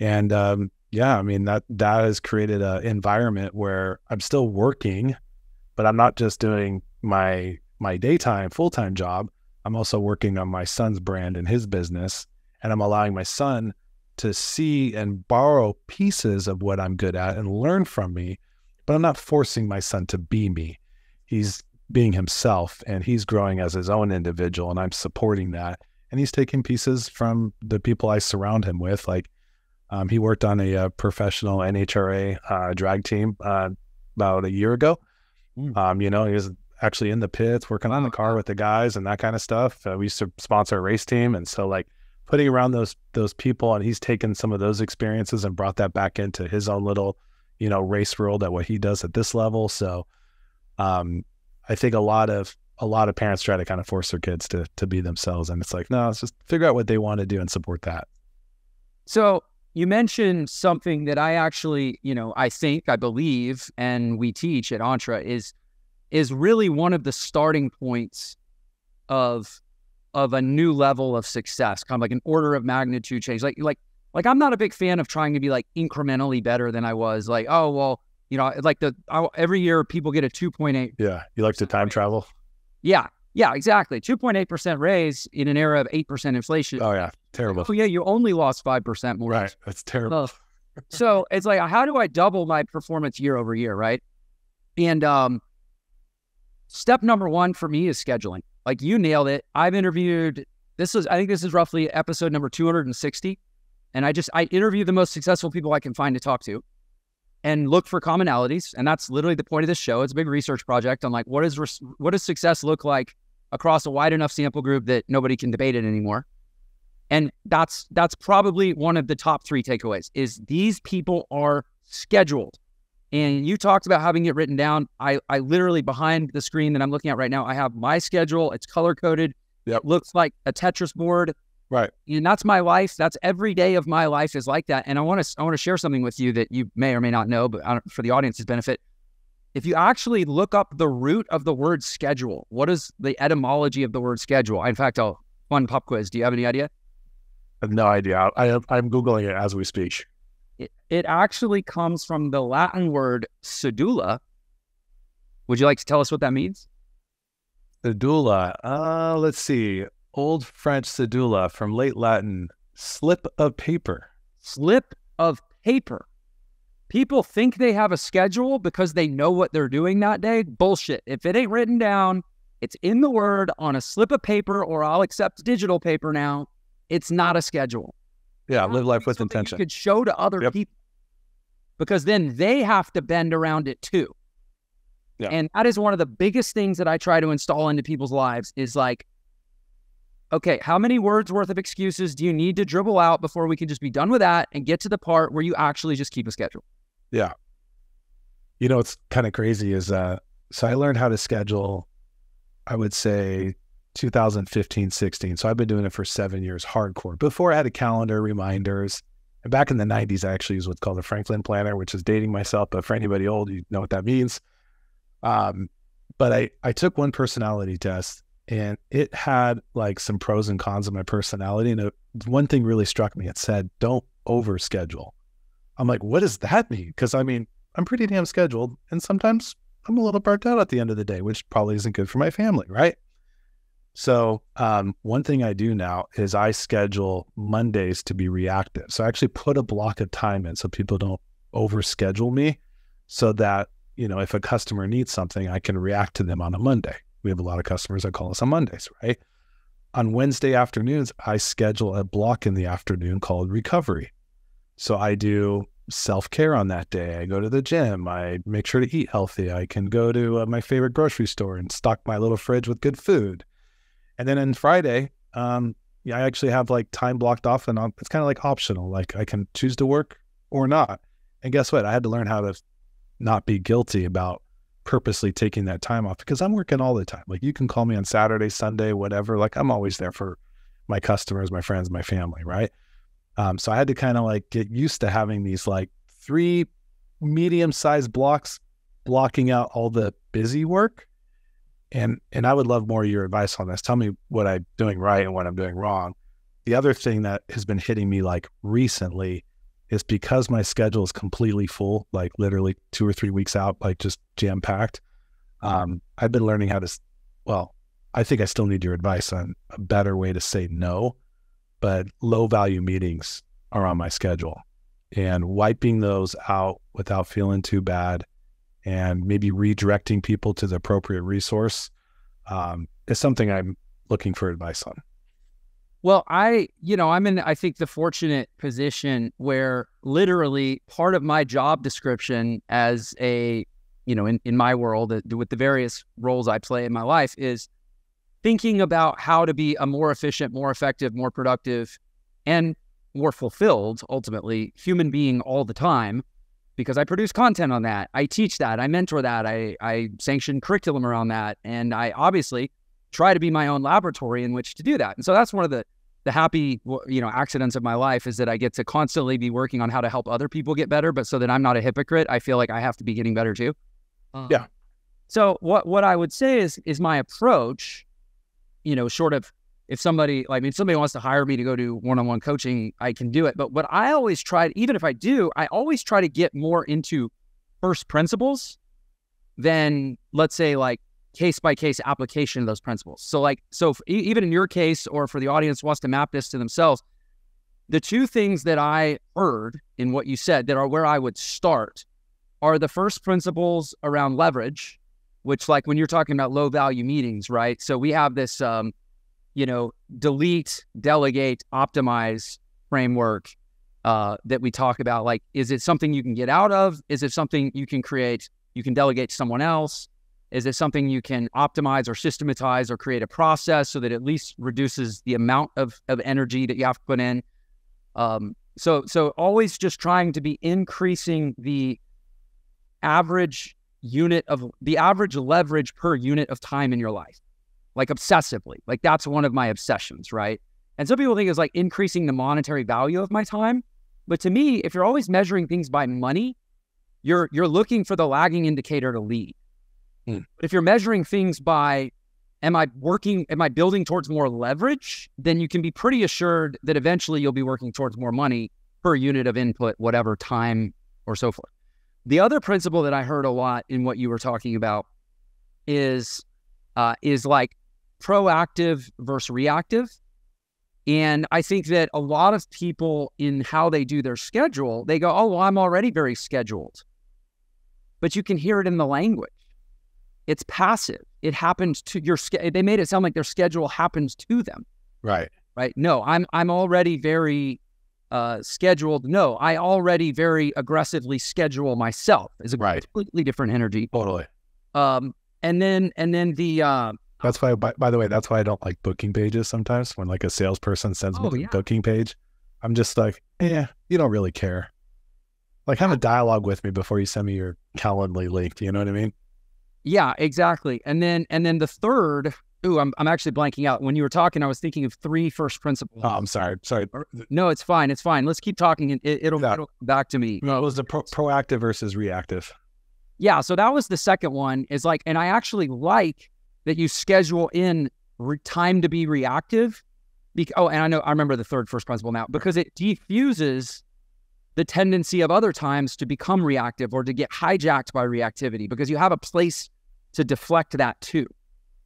And yeah, I mean, that has created an environment where I'm still working, but I'm not just doing my daytime full-time job. I'm also working on my son's brand and his business, and I'm allowing my son to see and borrow pieces of what I'm good at and learn from me, but I'm not forcing my son to be me. He's being himself, and he's growing as his own individual, and I'm supporting that. And he's taking pieces from the people I surround him with. Like, he worked on a professional NHRA drag team about a year ago. You know, he was actually in the pits working on the car with the guys and that kind of stuff. We used to sponsor a race team. And so, like, putting around those people, and he's taken some of those experiences and brought that back into his own little, you know, race world at what he does at this level. So I think a lot of parents try to kind of force their kids to be themselves. And it's like, no, let's just figure out what they want to do and support that. So you mentioned something that I actually, you know, I believe, and we teach at Entre, is really one of the starting points of a new level of success, kind of like an order of magnitude change. Like I'm not a big fan of trying to be like incrementally better than I was. Like, oh, well, you know, like every year people get a 2.8. Yeah. You like to time travel? Yeah. Yeah, exactly. 2.8% raise in an era of 8% inflation. Oh, yeah. Terrible. Oh, yeah. You only lost 5% more. Right. That's terrible. So it's like, how do I double my performance year over year? Right. And step number one for me is scheduling. Like, you nailed it. I've interviewed, I think this is roughly episode number 260. And I interview the most successful people I can find to talk to and look for commonalities. And that's literally the point of this show. It's a big research project on like, what does success look like across a wide enough sample group that nobody can debate it anymore? And that's probably one of the top three takeaways is these people are scheduled. And you talked about having it written down. I literally, behind the screen that I'm looking at right now, I have my schedule. It's color-coded. Yep. It looks like a Tetris board. Right. And that's my life. That's every day of my life is like that. And I want to share something with you that you may or may not know, but for the audience's benefit, if you actually look up the root of the word schedule, what is the etymology of the word schedule? In fact, fun pop quiz. Do you have any idea? I have no idea. I'm Googling it as we speak. It actually comes from the Latin word sedula. Would you like to tell us what that means? Sedula. Let's see. Old French sedula, from late Latin, slip of paper. Slip of paper. People think they have a schedule because they know what they're doing that day. Bullshit. If it ain't written down, it's in the word on a slip of paper, or I'll accept digital paper now. It's not a schedule. Yeah, live life with intention. You could show to other people, because then they have to bend around it too. Yeah. And that is one of the biggest things that I try to install into people's lives is like, okay, how many words worth of excuses do you need to dribble out before we can just be done with that and get to the part where you actually just keep a schedule? Yeah. You know, what's kind of crazy is, so I learned how to schedule, I would say 2015, 16. So I've been doing it for 7 years, hardcore. Before I had a calendar, reminders. And back in the 90s, I actually used what's called a Franklin planner, which is dating myself, but for anybody old, you know what that means. But I took one personality test, and it had like some pros and cons of my personality. And one thing really struck me. It said, don't overschedule. I'm like, what does that mean? Because I mean, I'm pretty damn scheduled. And sometimes I'm a little burnt out at the end of the day, which probably isn't good for my family, right? So one thing I do now is I schedule Mondays to be reactive. So I actually put a block of time in so people don't overschedule me, so that, you know, if a customer needs something, I can react to them on a Monday. We have a lot of customers that call us on Mondays, right? On Wednesday afternoons, I schedule a block in the afternoon called recovery. So I do self-care on that day. I go to the gym. I make sure to eat healthy. I can go to my favorite grocery store and stock my little fridge with good food. And then on Friday, I actually have like time blocked off, and it's kind of like optional. Like, I can choose to work or not. And guess what? I had to learn how to not be guilty about purposely taking that time off, because I'm working all the time. Like, you can call me on Saturday, Sunday, whatever. Like, I'm always there for my customers, my friends, my family, right? So I had to kind of like get used to having these like 3 medium-sized blocks, blocking out all the busy work. And I would love more of your advice on this. Tell me what I'm doing right and what I'm doing wrong. The other thing that has been hitting me like recently is because my schedule is completely full, like literally 2 or 3 weeks out, like just jam packed. I've been learning how to, well, I think I still need your advice on a better way to say no, but low value meetings are on my schedule, and wiping those out without feeling too bad and maybe redirecting people to the appropriate resource is something I'm looking for advice on. Well, I'm in, I think, the fortunate position where literally part of my job description as a, in my world with the various roles I play in my life is thinking about how to be a more efficient, more effective, more productive, and more fulfilled, ultimately, human being all the time, because I produce content on that. I teach that. I mentor that. I sanction curriculum around that. And I obviously try to be my own laboratory in which to do that. And so that's one of the happy, accidents of my life, is that I get to constantly be working on how to help other people get better, but so that I'm not a hypocrite, I feel like I have to be getting better too. Yeah. So what I would say is my approach, short of if somebody, somebody wants to hire me to go do one-on-one coaching, I can do it. But what I always try, even if I do, I always try to get more into first principles than, let's say, case-by-case application of those principles. So even in your case, or for the audience who wants to map this to themselves, the two things that I heard in what you said that are where I would start are the first principles around leverage, which, when you're talking about low-value meetings, right? So we have this, delete, delegate, optimize framework that we talk about. Is it something you can get out of? Is it something you can create, you can delegate to someone else? Is it something you can optimize or systematize or create a process so that at least reduces the amount of energy that you have to put in? So always just trying to be increasing the average leverage per unit of time in your life, obsessively. That's one of my obsessions, right? And some people think it's increasing the monetary value of my time. But to me, if you're always measuring things by money, you're looking for the lagging indicator to lead. But if you're measuring things by, am I building towards more leverage, then you can be pretty assured that eventually you'll be working towards more money per unit of input, whatever time or so forth. The other principle that I heard a lot in what you were talking about is proactive versus reactive. And I think that a lot of people in how they do their schedule, they go, oh, well, I'm already very scheduled. But you can hear it in the language. It's passive. It happens to your schedule. They made it sound like their schedule happens to them. Right. Right. No, I'm already very scheduled. No, I already very aggressively schedule myself. It's a completely different energy. Totally. That's why, by the way, that's why I don't like booking pages sometimes. When a salesperson sends me a booking page, I'm just like, you don't really care. Have a dialogue with me before you send me your Calendly link. You know what I mean? Yeah, exactly. And then the third, I'm actually blanking out. When you were talking, I was thinking of three first principles. Oh, I'm sorry. No, it's fine. It's fine. Let's keep talking and it'll come back to me. No, it was the proactive versus reactive. Yeah. So that was the second one and I actually like that you schedule in time to be reactive. And I remember the third first principle now, because it defuses the tendency of other times to become reactive or to get hijacked by reactivity, because you have a place to deflect that too.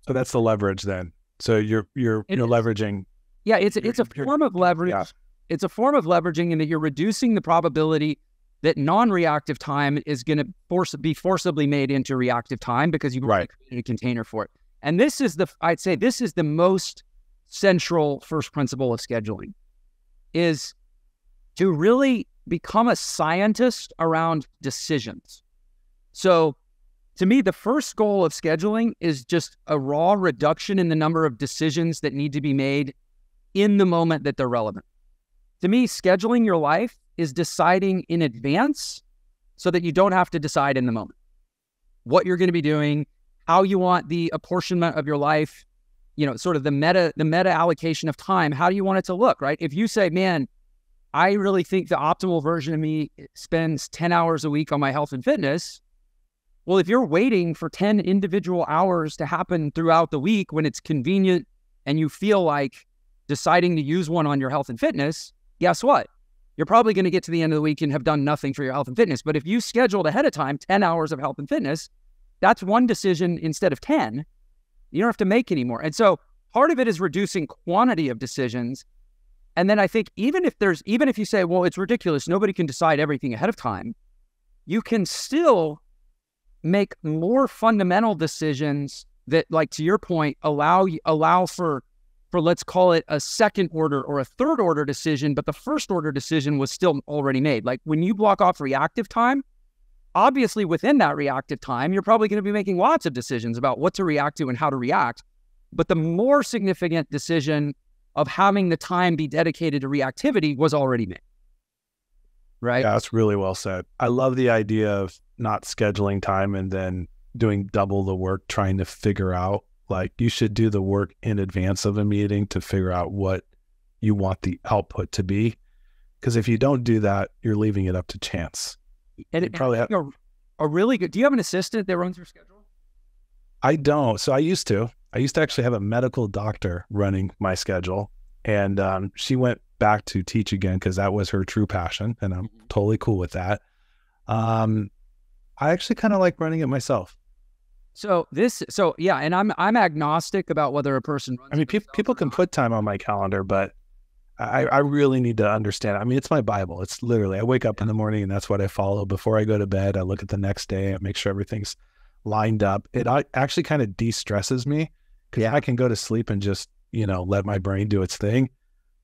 So that's the leverage then. So you're leveraging. Yeah, it's a form of leverage. Yeah. It's a form of leveraging in that you're reducing the probability that non-reactive time is going to be forcibly made into reactive time, because you've created a container for it. And this is the most central first principle of scheduling, is to really become a scientist around decisions. So to me, the first goal of scheduling is just a raw reduction in the number of decisions that need to be made in the moment that they're relevant. To me, scheduling your life is deciding in advance so that you don't have to decide in the moment what you're going to be doing, how you want the apportionment of your life, sort of the meta allocation of time. How do you want it to look, right? If you say, man, I really think the optimal version of me spends 10 hours a week on my health and fitness. Well, if you're waiting for 10 individual hours to happen throughout the week when it's convenient and you feel like deciding to use one on your health and fitness, guess what? you're probably going to get to the end of the week and have done nothing for your health and fitness. But if you scheduled ahead of time 10 hours of health and fitness, that's one decision instead of 10. You don't have to make anymore. And so part of it is reducing quantity of decisions. And then I think even if you say, well, it's ridiculous, nobody can decide everything ahead of time, you can still make more fundamental decisions that, like to your point, allow for let's call it a second order or a third order decision, but the first order decision was still already made. Like when you block off reactive time, obviously within that reactive time, you're probably going to be making lots of decisions about what to react to and how to react. But the more significant decision of having the time be dedicated to reactivity was already made. Right? Yeah, that's really well said. I love the idea of not scheduling time and then doing double the work trying to figure out. Like you should do the work in advance of a meeting to figure out what you want the output to be. Because if you don't do that, you're leaving it up to chance. And it probably a really good, do you have an assistant that runs your schedule? I don't. So I used to actually have a medical doctor running my schedule, and she went back to teach again because that was her true passion. And I'm totally cool with that. I actually kind of like running it myself. So yeah, and I'm agnostic about whether a person runs. I mean, people can put time on my calendar, but I really need to understand. I mean, it's my Bible. It's literally, I wake up in the morning and that's what I follow. Before I go to bed, I look at the next day and make sure everything's lined up. It actually kind of de-stresses me because I can go to sleep and just, let my brain do its thing.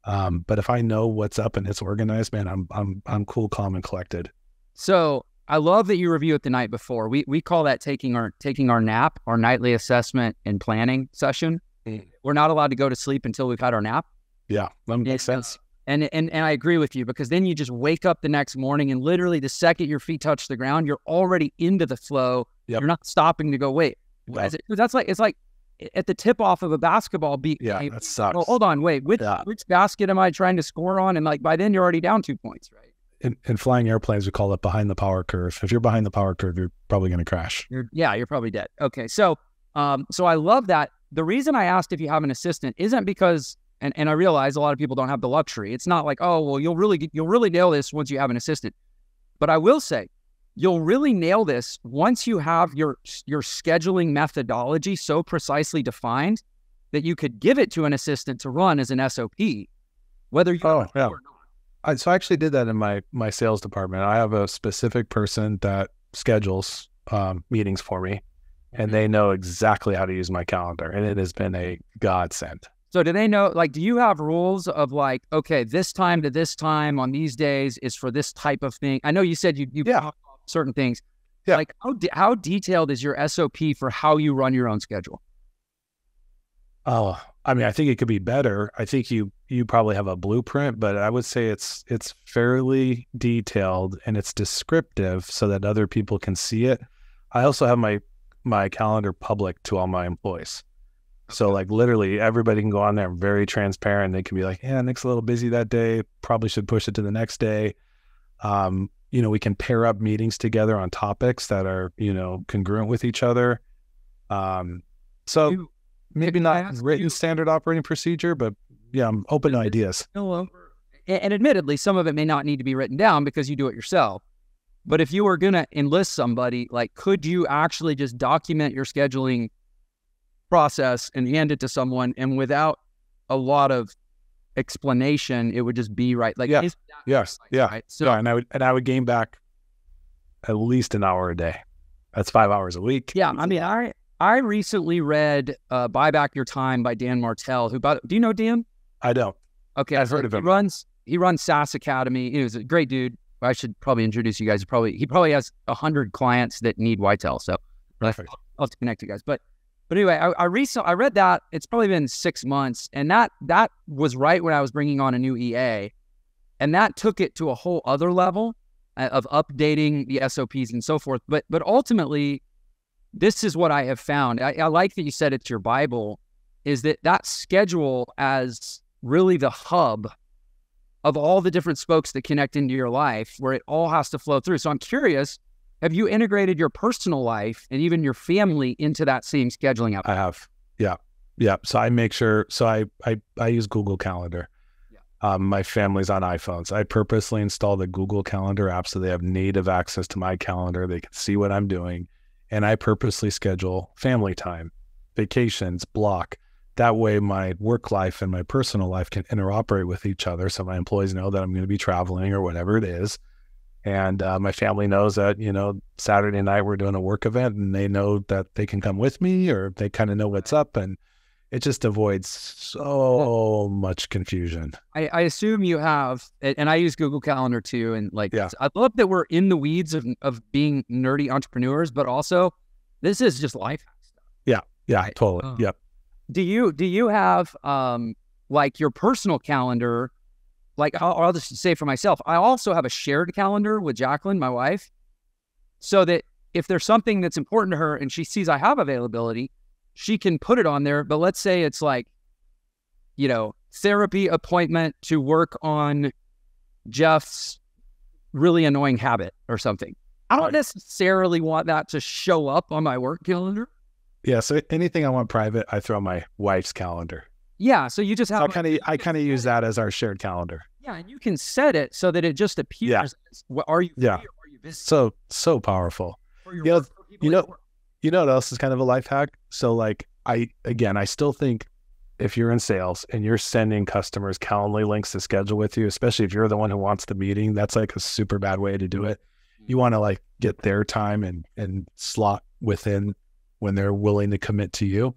But if I know what's up and it's organized, man, I'm cool, calm, and collected. So I love that you review it the night before. We call that taking our nap, our nightly assessment and planning session. We're not allowed to go to sleep until we've had our nap. Yeah, that makes sense. And I agree with you, because then you just wake up the next morning and literally the second your feet touch the ground, you're already into the flow. Yep. You're not stopping to go wait. Yep. It's like at the tip off of a basketball beat. Yeah, that sucks. Well, hold on, wait. Which basket am I trying to score on? And like by then you're already down 2 points, right? In flying airplanes, we call it behind the power curve. If you're behind the power curve, you're probably going to crash. You're probably dead. Okay, so I love that. The reason I asked if you have an assistant isn't because, and I realize a lot of people don't have the luxury. It's not like, oh, well, you'll really nail this once you have an assistant. But I will say, you'll really nail this once you have your scheduling methodology so precisely defined that you could give it to an assistant to run as an SOP, whether you or not. So I actually did that in my sales department. I have a specific person that schedules meetings for me, and they know exactly how to use my calendar, and it has been a godsend. So do they know, like, do you have rules of like, okay, this time to this time on these days is for this type of thing? I know you said you certain things. Yeah. Like how detailed is your SOP for how you run your own schedule? Oh, I mean, I think it could be better. I think you probably have a blueprint, but I would say it's fairly detailed and it's descriptive so that other people can see it. I also have my calendar public to all my employees. Okay. So like literally everybody can go on there, very transparent. They can be like, yeah, Nick's a little busy that day. Probably should push it to the next day. We can pair up meetings together on topics that are, congruent with each other. Maybe not written standard operating procedure, but yeah, I'm open to ideas. And admittedly, some of it may not need to be written down because you do it yourself. But if you were going to enlist somebody, like, could you actually just document your scheduling process and hand it to someone? And without a lot of explanation, it would just be right. Like, yeah. Yes. Right? Yeah. Right? So, and I would gain back at least an hour a day. That's 5 hours a week. Yeah. I mean, I recently read "Buy Back Your Time" by Dan Martell. Do you know Dan? I don't. Okay, I've heard of him. He runs SaaS Academy. He was a great dude. I should probably introduce you guys. He probably has 100 clients that need Ytel. So I'll have to connect you guys. But anyway, I read that. It's probably been 6 months, and that was right when I was bringing on a new EA, and that took it to a whole other level of updating the SOPs and so forth. But ultimately, this is what I have found. I like that you said it's your Bible, is that schedule as really the hub of all the different spokes that connect into your life, where it all has to flow through. So I'm curious, have you integrated your personal life and even your family into that same scheduling app? I have. Yeah. So I make sure, so I use Google Calendar. Yeah. My family's on iPhones. I purposely install the Google Calendar app so they have native access to my calendar. They can see what I'm doing. And I purposely schedule family time, vacations, block. That way my work life and my personal life can interoperate with each other. So my employees know that I'm going to be traveling or whatever it is. And my family knows that, you know, Saturday night we're doing a work event and they know that they can come with me or they kind of know what's up. And it just avoids so much confusion. I assume you have, and I use Google Calendar too. And like, yeah. I love that we're in the weeds of being nerdy entrepreneurs, but also this is just life. Yeah. Yeah, right? Totally. Oh. Yep. Do you have like your personal calendar? Like I'll just say for myself, I also have a shared calendar with Jacqueline, my wife, so that if there's something that's important to her and she sees I have availability, she can put it on there. But let's say it's like, you know, therapy appointment to work on Jeff's really annoying habit or something. I don't necessarily want that to show up on my work calendar. Yeah. So anything I want private, I throw on my wife's calendar. Yeah. So you just have, so I kind of use that as our shared calendar. Yeah. And you can set it so that it just appears. Yeah. As, are you? Yeah. Free or are you busy? So powerful. You know what else is kind of a life hack? So like I still think if you're in sales and you're sending customers Calendly links to schedule with you, especially if you're the one who wants the meeting, that's like a super bad way to do it. You want to like get their time and slot within when they're willing to commit to you.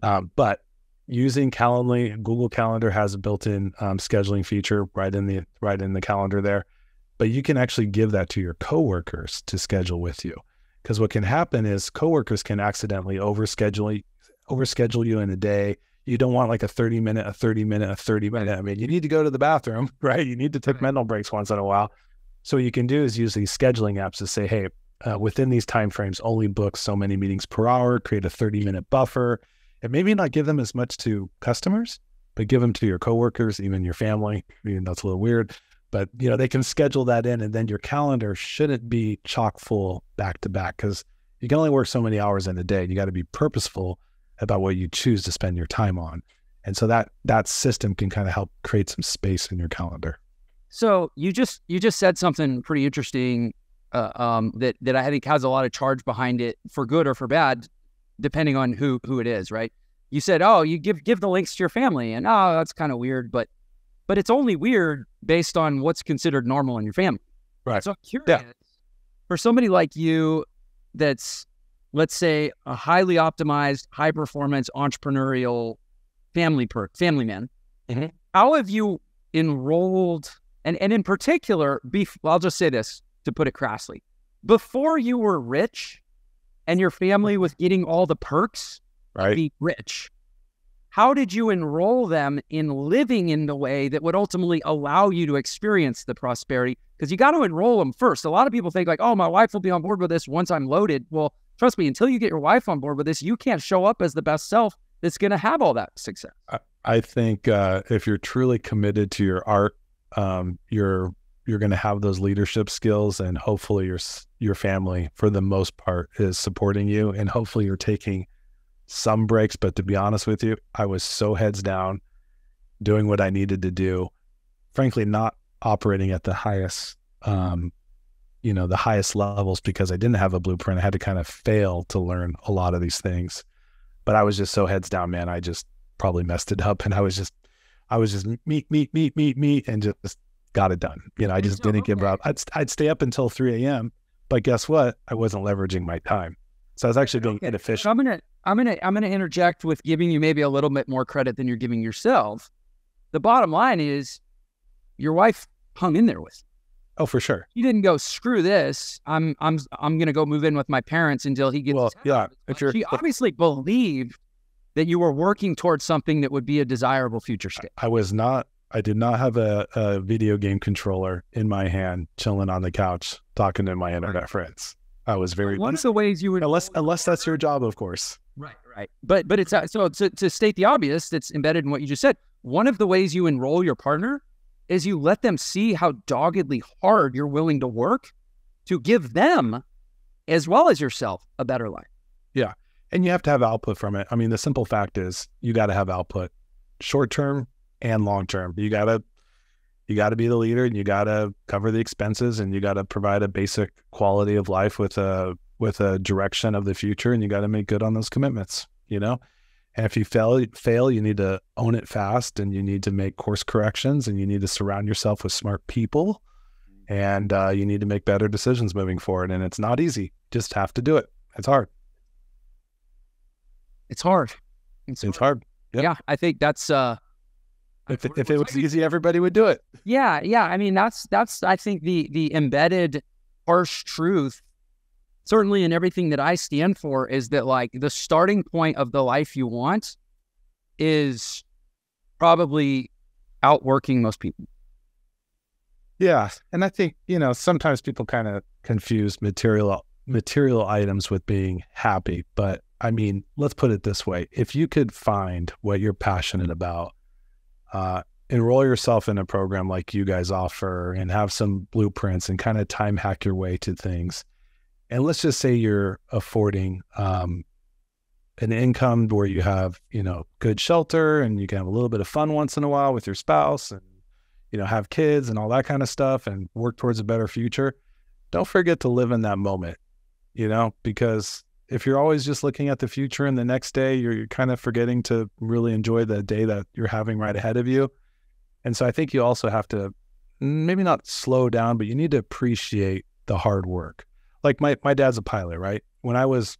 But using Calendly, Google Calendar has a built-in scheduling feature right in the calendar there. But you can actually give that to your coworkers to schedule with you. Because what can happen is coworkers can accidentally overschedule you in a day. You don't want like a 30 minute. I mean, you need to go to the bathroom, right? You need to take mental breaks once in a while. So what you can do is use these scheduling apps to say, hey, within these timeframes, only book so many meetings per hour, create a 30 minute buffer, and maybe not give them as much to customers, but give them to your coworkers, even your family. Even though it's a little weird. But, you know, they can schedule that in, and then your calendar shouldn't be chock full back to back, because you can only work so many hours in a day. You got to be purposeful about what you choose to spend your time on. And so that system can kind of help create some space in your calendar. So you just said something pretty interesting that I think has a lot of charge behind it, for good or for bad, depending on who it is, right? You said, oh, you give the links to your family, and oh, that's kind of weird, but it's only weird based on what's considered normal in your family. Right. So I'm curious, for somebody like you that's, let's say, a highly optimized, high-performance, entrepreneurial family man, mm-hmm. How have you enrolled, and in particular, I'll just say this to put it crassly, before you were rich and your family was getting all the perks to be rich, how did you enroll them in living in the way that would ultimately allow you to experience the prosperity? Because you got to enroll them first. A lot of people think like, oh, my wife will be on board with this once I'm loaded. Well, trust me, until you get your wife on board with this, you can't show up as the best self that's going to have all that success. I think if you're truly committed to your art, you're going to have those leadership skills, and hopefully your family, for the most part, is supporting you, and hopefully you're taking some breaks. But to be honest with you, I was so heads down doing what I needed to do, frankly, not operating at the highest, the highest levels, because I didn't have a blueprint. I had to kind of fail to learn a lot of these things, but I was just so heads down, man. I just probably messed it up, and I was just meet, and just got it done. You know, I just didn't give up. I'd stay up until 3 a.m., but guess what? I wasn't leveraging my time. So I was actually being inefficient. So I'm gonna interject with giving you maybe a little bit more credit than you're giving yourself. The bottom line is, your wife hung in there with you. Oh, for sure. You didn't go, screw this, I'm gonna go move in with my parents until he gets. Well, yeah. She obviously believed that you were working towards something that would be a desirable future state. I was not. I did not have a video game controller in my hand, chilling on the couch, talking to my internet friends. I was very. One of the ways you would, unless that's your job, of course. Right. But it's so to state the obvious that's embedded in what you just said. One of the ways you enroll your partner is you let them see how doggedly hard you're willing to work to give them, as well as yourself, a better life. Yeah, and you have to have output from it. I mean, the simple fact is you got to have output, short term and long-term. You gotta be the leader, and you gotta cover the expenses, and you gotta provide a basic quality of life with a direction of the future, and you gotta make good on those commitments, you know? And if you fail, you need to own it fast, and you need to make course corrections, and you need to surround yourself with smart people, and you need to make better decisions moving forward. And it's not easy. Just have to do it. It's hard. It's hard. It's hard. Yep. Yeah. I think that's, if it was easy, everybody would do it. Yeah. Yeah. I mean, that's, I think the embedded harsh truth, certainly in everything that I stand for, is that like the starting point of the life you want is probably outworking most people. Yeah. And I think, you know, sometimes people kind of confuse material items with being happy. But I mean, let's put it this way. If you could find what you're passionate about, enroll yourself in a program like you guys offer and have some blueprints and kind of time hack your way to things. And let's just say you're affording an income where you have, you know, good shelter, and you can have a little bit of fun once in a while with your spouse, and, you know, have kids and all that kind of stuff, and work towards a better future. Don't forget to live in that moment, you know, because if you're always just looking at the future and the next day, you're kind of forgetting to really enjoy the day that you're having right ahead of you. And so I think you also have to maybe not slow down, but you need to appreciate the hard work. Like my dad's a pilot, right? When I was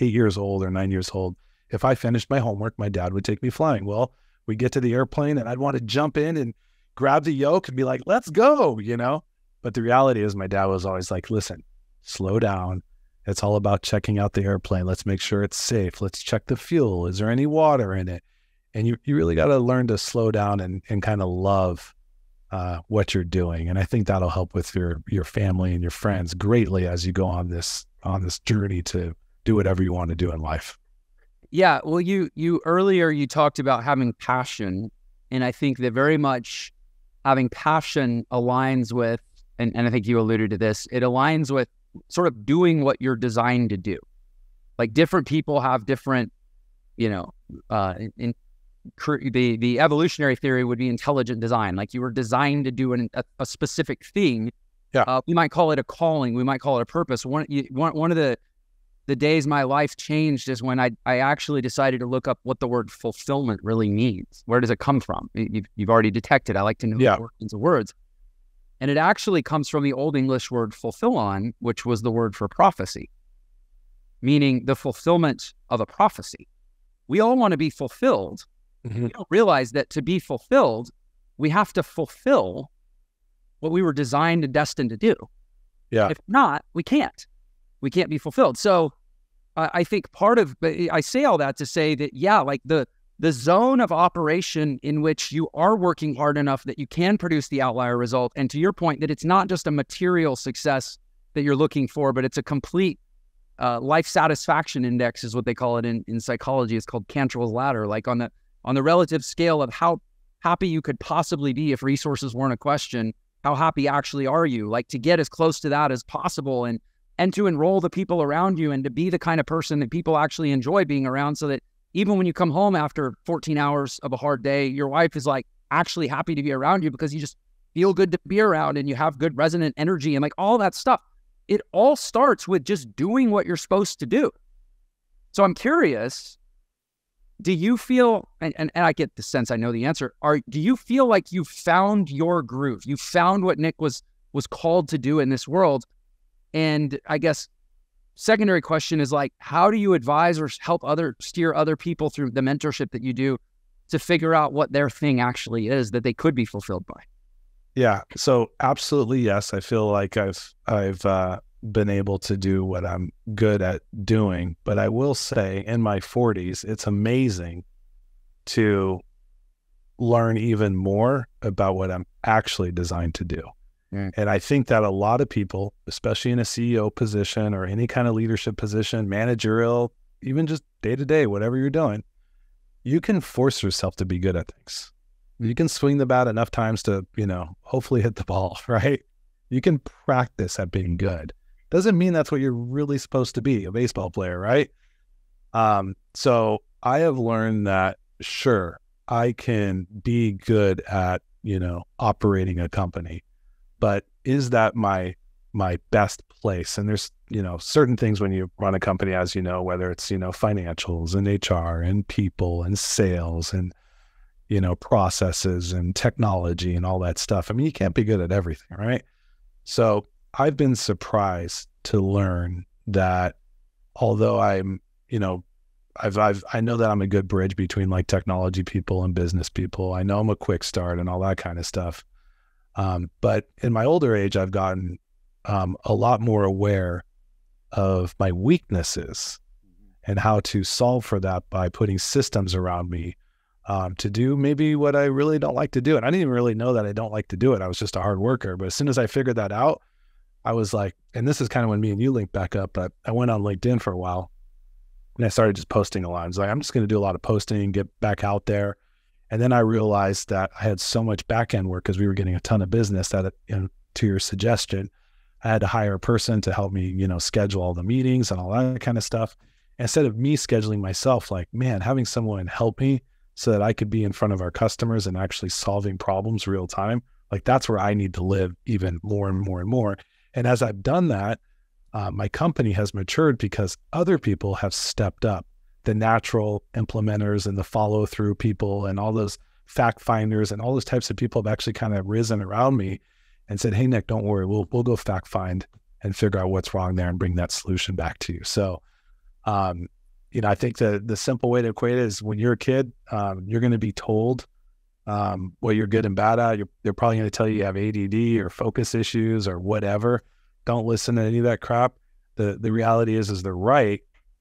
8 years old or 9 years old, if I finished my homework, my dad would take me flying. Well, we'd get to the airplane and I'd want to jump in and grab the yoke and be like, let's go, you know? But the reality is my dad was always like, listen, slow down. It's all about checking out the airplane. Let's make sure it's safe. Let's check the fuel. Is there any water in it? And you really got to learn to slow down and kind of love what you're doing. And I think that'll help with your family and your friends greatly as you go on this journey to do whatever you want to do in life. Yeah. Well, you earlier, you talked about having passion. And I think that very much having passion aligns with, and I think you alluded to this, it aligns with sort of doing what you're designed to do. Like different people have different, you know, the evolutionary theory would be intelligent design. Like you were designed to do a specific thing. Yeah. We might call it a calling. We might call it a purpose. One of the days my life changed is when I actually decided to look up what the word fulfillment really means. Where does it come from? You've already detected. I like to know the origins of words. And it actually comes from the Old English word fulfillon, which was the word for prophecy, meaning the fulfillment of a prophecy. We all want to be fulfilled. Mm-hmm. We don't realize that to be fulfilled, we have to fulfill what we were designed and destined to do. Yeah. If not, we can't. We can't be fulfilled. So I think I say all that to say that, yeah, like the zone of operation in which you are working hard enough that you can produce the outlier result. And to your point, that it's not just a material success that you're looking for, but it's a complete life satisfaction index is what they call it in psychology. It's called Cantril's Ladder, like on the relative scale of how happy you could possibly be if resources weren't a question, how happy actually are you? Like to get as close to that as possible and to enroll the people around you and to be the kind of person that people actually enjoy being around so that even when you come home after 14 hours of a hard day, your wife is like actually happy to be around you because you just feel good to be around and you have good resonant energy and like all that stuff. It all starts with just doing what you're supposed to do. So I'm curious, do you feel, and I get the sense I know the answer, do you feel like you found your groove? You found what Nick was called to do in this world? And I guess secondary question is like, how do you advise or help steer other people through the mentorship that you do to figure out what their thing actually is that they could be fulfilled by? Yeah. So absolutely. Yes. I feel like I've been able to do what I'm good at doing, but I will say in my 40s, it's amazing to learn even more about what I'm actually designed to do. And I think that a lot of people, especially in a CEO position or any kind of leadership position, managerial, even just day-to-day, whatever you're doing, you can force yourself to be good at things. You can swing the bat enough times to, you know, hopefully hit the ball, right? You can practice at being good. Doesn't mean that's what you're really supposed to be, a baseball player, right? So I have learned that, sure, I can be good at, you know, operating a company, but is that my best place? And there's, you know, certain things when you run a company, as you know, whether it's, you know, financials and HR and people and sales and, you know, processes and technology and all that stuff. I mean, you can't be good at everything, right? So I've been surprised to learn that although I'm, you know, I know that I'm a good bridge between like technology people and business people. I know I'm a quick start and all that kind of stuff. But in my older age, I've gotten a lot more aware of my weaknesses and how to solve for that by putting systems around me to do maybe what I really don't like to do. And I didn't even really know that I don't like to do it. I was just a hard worker. But as soon as I figured that out, I was like, and this is kind of when me and you linked back up, I went on LinkedIn for a while. And I started just posting a lot. I was like, I'm just going to do a lot of posting, get back out there. And then I realized that I had so much back-end work because we were getting a ton of business that, you know, to your suggestion, I had to hire a person to help me, you know, schedule all the meetings and all that kind of stuff. Instead of me scheduling myself, like, man, having someone help me so that I could be in front of our customers and actually solving problems real time, like that's where I need to live even more and more and more. And as I've done that, my company has matured because other people have stepped up, the natural implementers and the follow through people and all those fact finders and all those types of people have actually kind of risen around me and said, hey, Nick, don't worry. We'll go fact find and figure out what's wrong there and bring that solution back to you. So, you know, I think the simple way to equate it is when you're a kid, you're going to be told what you're good and bad at. They're probably going to tell you you have ADD or focus issues or whatever. Don't listen to any of that crap. The reality is they're right,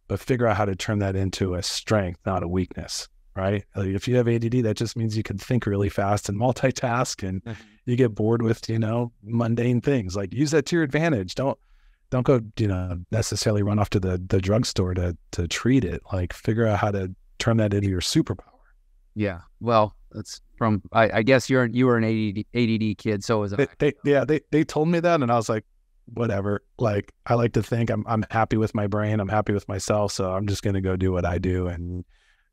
but figure out how to turn that into a strength, not a weakness, right? Like if you have ADD, that just means you can think really fast and multitask and you get bored with, you know, mundane things. Like use that to your advantage. Don't go, you know, necessarily run off to the drugstore to treat it. Like figure out how to turn that into your superpower. Yeah. Well, that's from, I guess you were an ADD kid. So was I. They told me that and I was like, whatever. Like I like to think I'm happy with my brain. I'm happy with myself. So I'm just going to go do what I do. And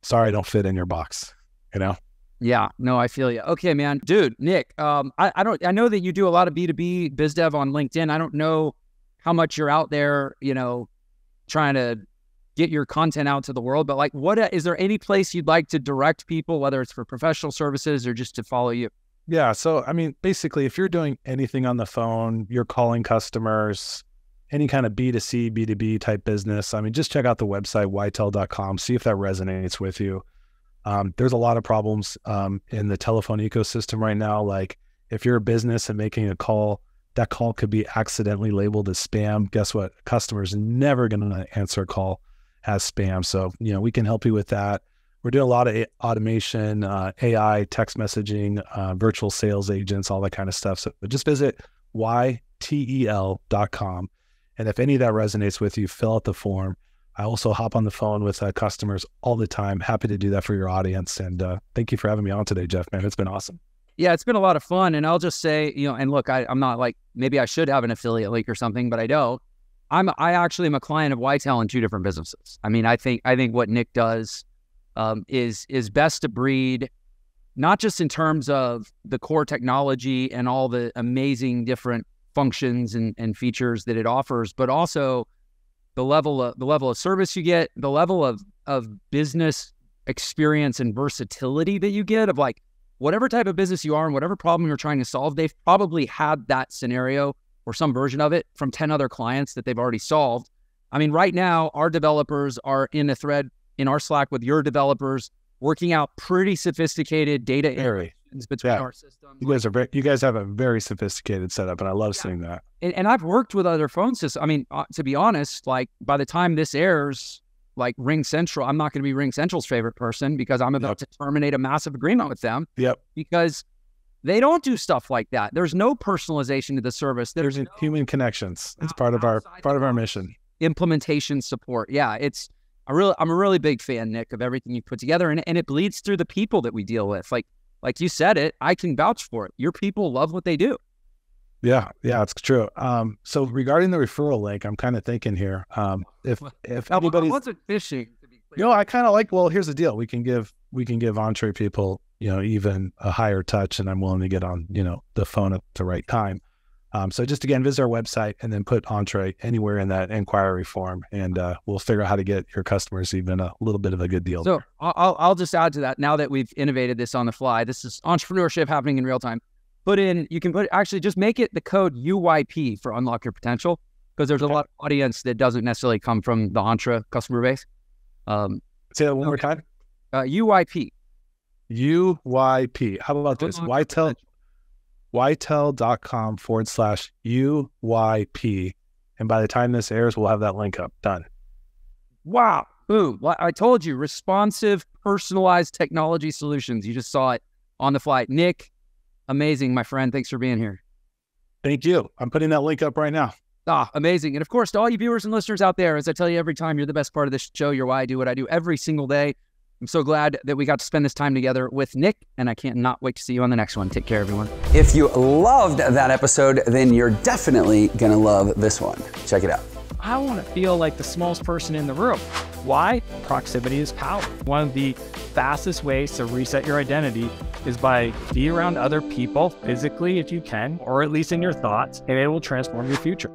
sorry, I don't fit in your box, you know? Yeah, no, I feel you. Okay, man, dude, Nick, I know that you do a lot of B2B biz dev on LinkedIn. I don't know how much you're out there, you know, trying to get your content out to the world, but like, what, is there any place you'd like to direct people, whether it's for professional services or just to follow you? Yeah. So, I mean, basically, if you're doing anything on the phone, you're calling customers, any kind of B2C, B2B type business, I mean, just check out the website, ytel.com, see if that resonates with you. There's a lot of problems in the telephone ecosystem right now. Like if you're a business and making a call, that call could be accidentally labeled as spam. Guess what? A customer's never going to answer a call as spam. So, you know, we can help you with that. We're doing a lot of automation, AI, text messaging, virtual sales agents, all that kind of stuff. So just visit ytel.com. And if any of that resonates with you, fill out the form. I also hop on the phone with customers all the time. Happy to do that for your audience. And thank you for having me on today, Jeff, man. It's been awesome. Yeah, it's been a lot of fun. And I'll just say, you know, and look, I'm not like, maybe I should have an affiliate link or something, but I don't. I actually am a client of Ytel in two different businesses. I mean, I think what Nick does is best to breed, not just in terms of the core technology and all the amazing different functions and features that it offers, but also the level of service you get, the level of business experience and versatility that you get of like whatever type of business you are and whatever problem you're trying to solve. They've probably had that scenario or some version of it from 10 other clients that they've already solved. I mean, right now our developers are in a thread in our Slack with your developers, working out pretty sophisticated data integrations between our systems. You guys have a very sophisticated setup, and I love seeing that. And I've worked with other phone systems. I mean, to be honest, like by the time this airs, like Ring Central, I'm not going to be Ring Central's favorite person because I'm about to terminate a massive agreement with them. Yep. Because they don't do stuff like that. There's no personalization to the service. There's no human connections. It's part of our mission. Implementation support. Yeah, it's. I'm a really big fan, Nick, of everything you put together, and it bleeds through the people that we deal with. Like you said it, I can vouch for it. Your people love what they do. Yeah, it's true. So regarding the referral link, I'm kind of thinking here, if anybody's... I wasn't fishing, to be You know, I kind of like, well, here's the deal. We can give entree people, you know, even a higher touch, and I'm willing to get on, you know, the phone at the right time. So just again, visit our website and then put entree anywhere in that inquiry form, and we'll figure out how to get your customers even a little bit of a good deal. So I'll just add to that. Now that we've innovated this on the fly, this is entrepreneurship happening in real time. Put in, you can put, actually just make it the code UYP for Unlock Your Potential, because there's a lot of audience that doesn't necessarily come from the entree customer base. Say that one more time. UYP. UYP. How about this? Ytel.com/UYP. And by the time this airs, we'll have that link up. Done. Wow. Boom. Well, I told you, responsive, personalized technology solutions. You just saw it on the flight. Nick, amazing, my friend. Thanks for being here. Thank you. I'm putting that link up right now. Ah, amazing. And of course, to all you viewers and listeners out there, as I tell you every time, you're the best part of this show. You're why I do what I do every single day. I'm so glad that we got to spend this time together with Nick, and I can't not wait to see you on the next one. Take care, everyone. If you loved that episode, then you're definitely going to love this one. Check it out. I want to feel like the smallest person in the room. Why? Proximity is power. One of the fastest ways to reset your identity is by being around other people physically if you can, or at least in your thoughts, and it will transform your future.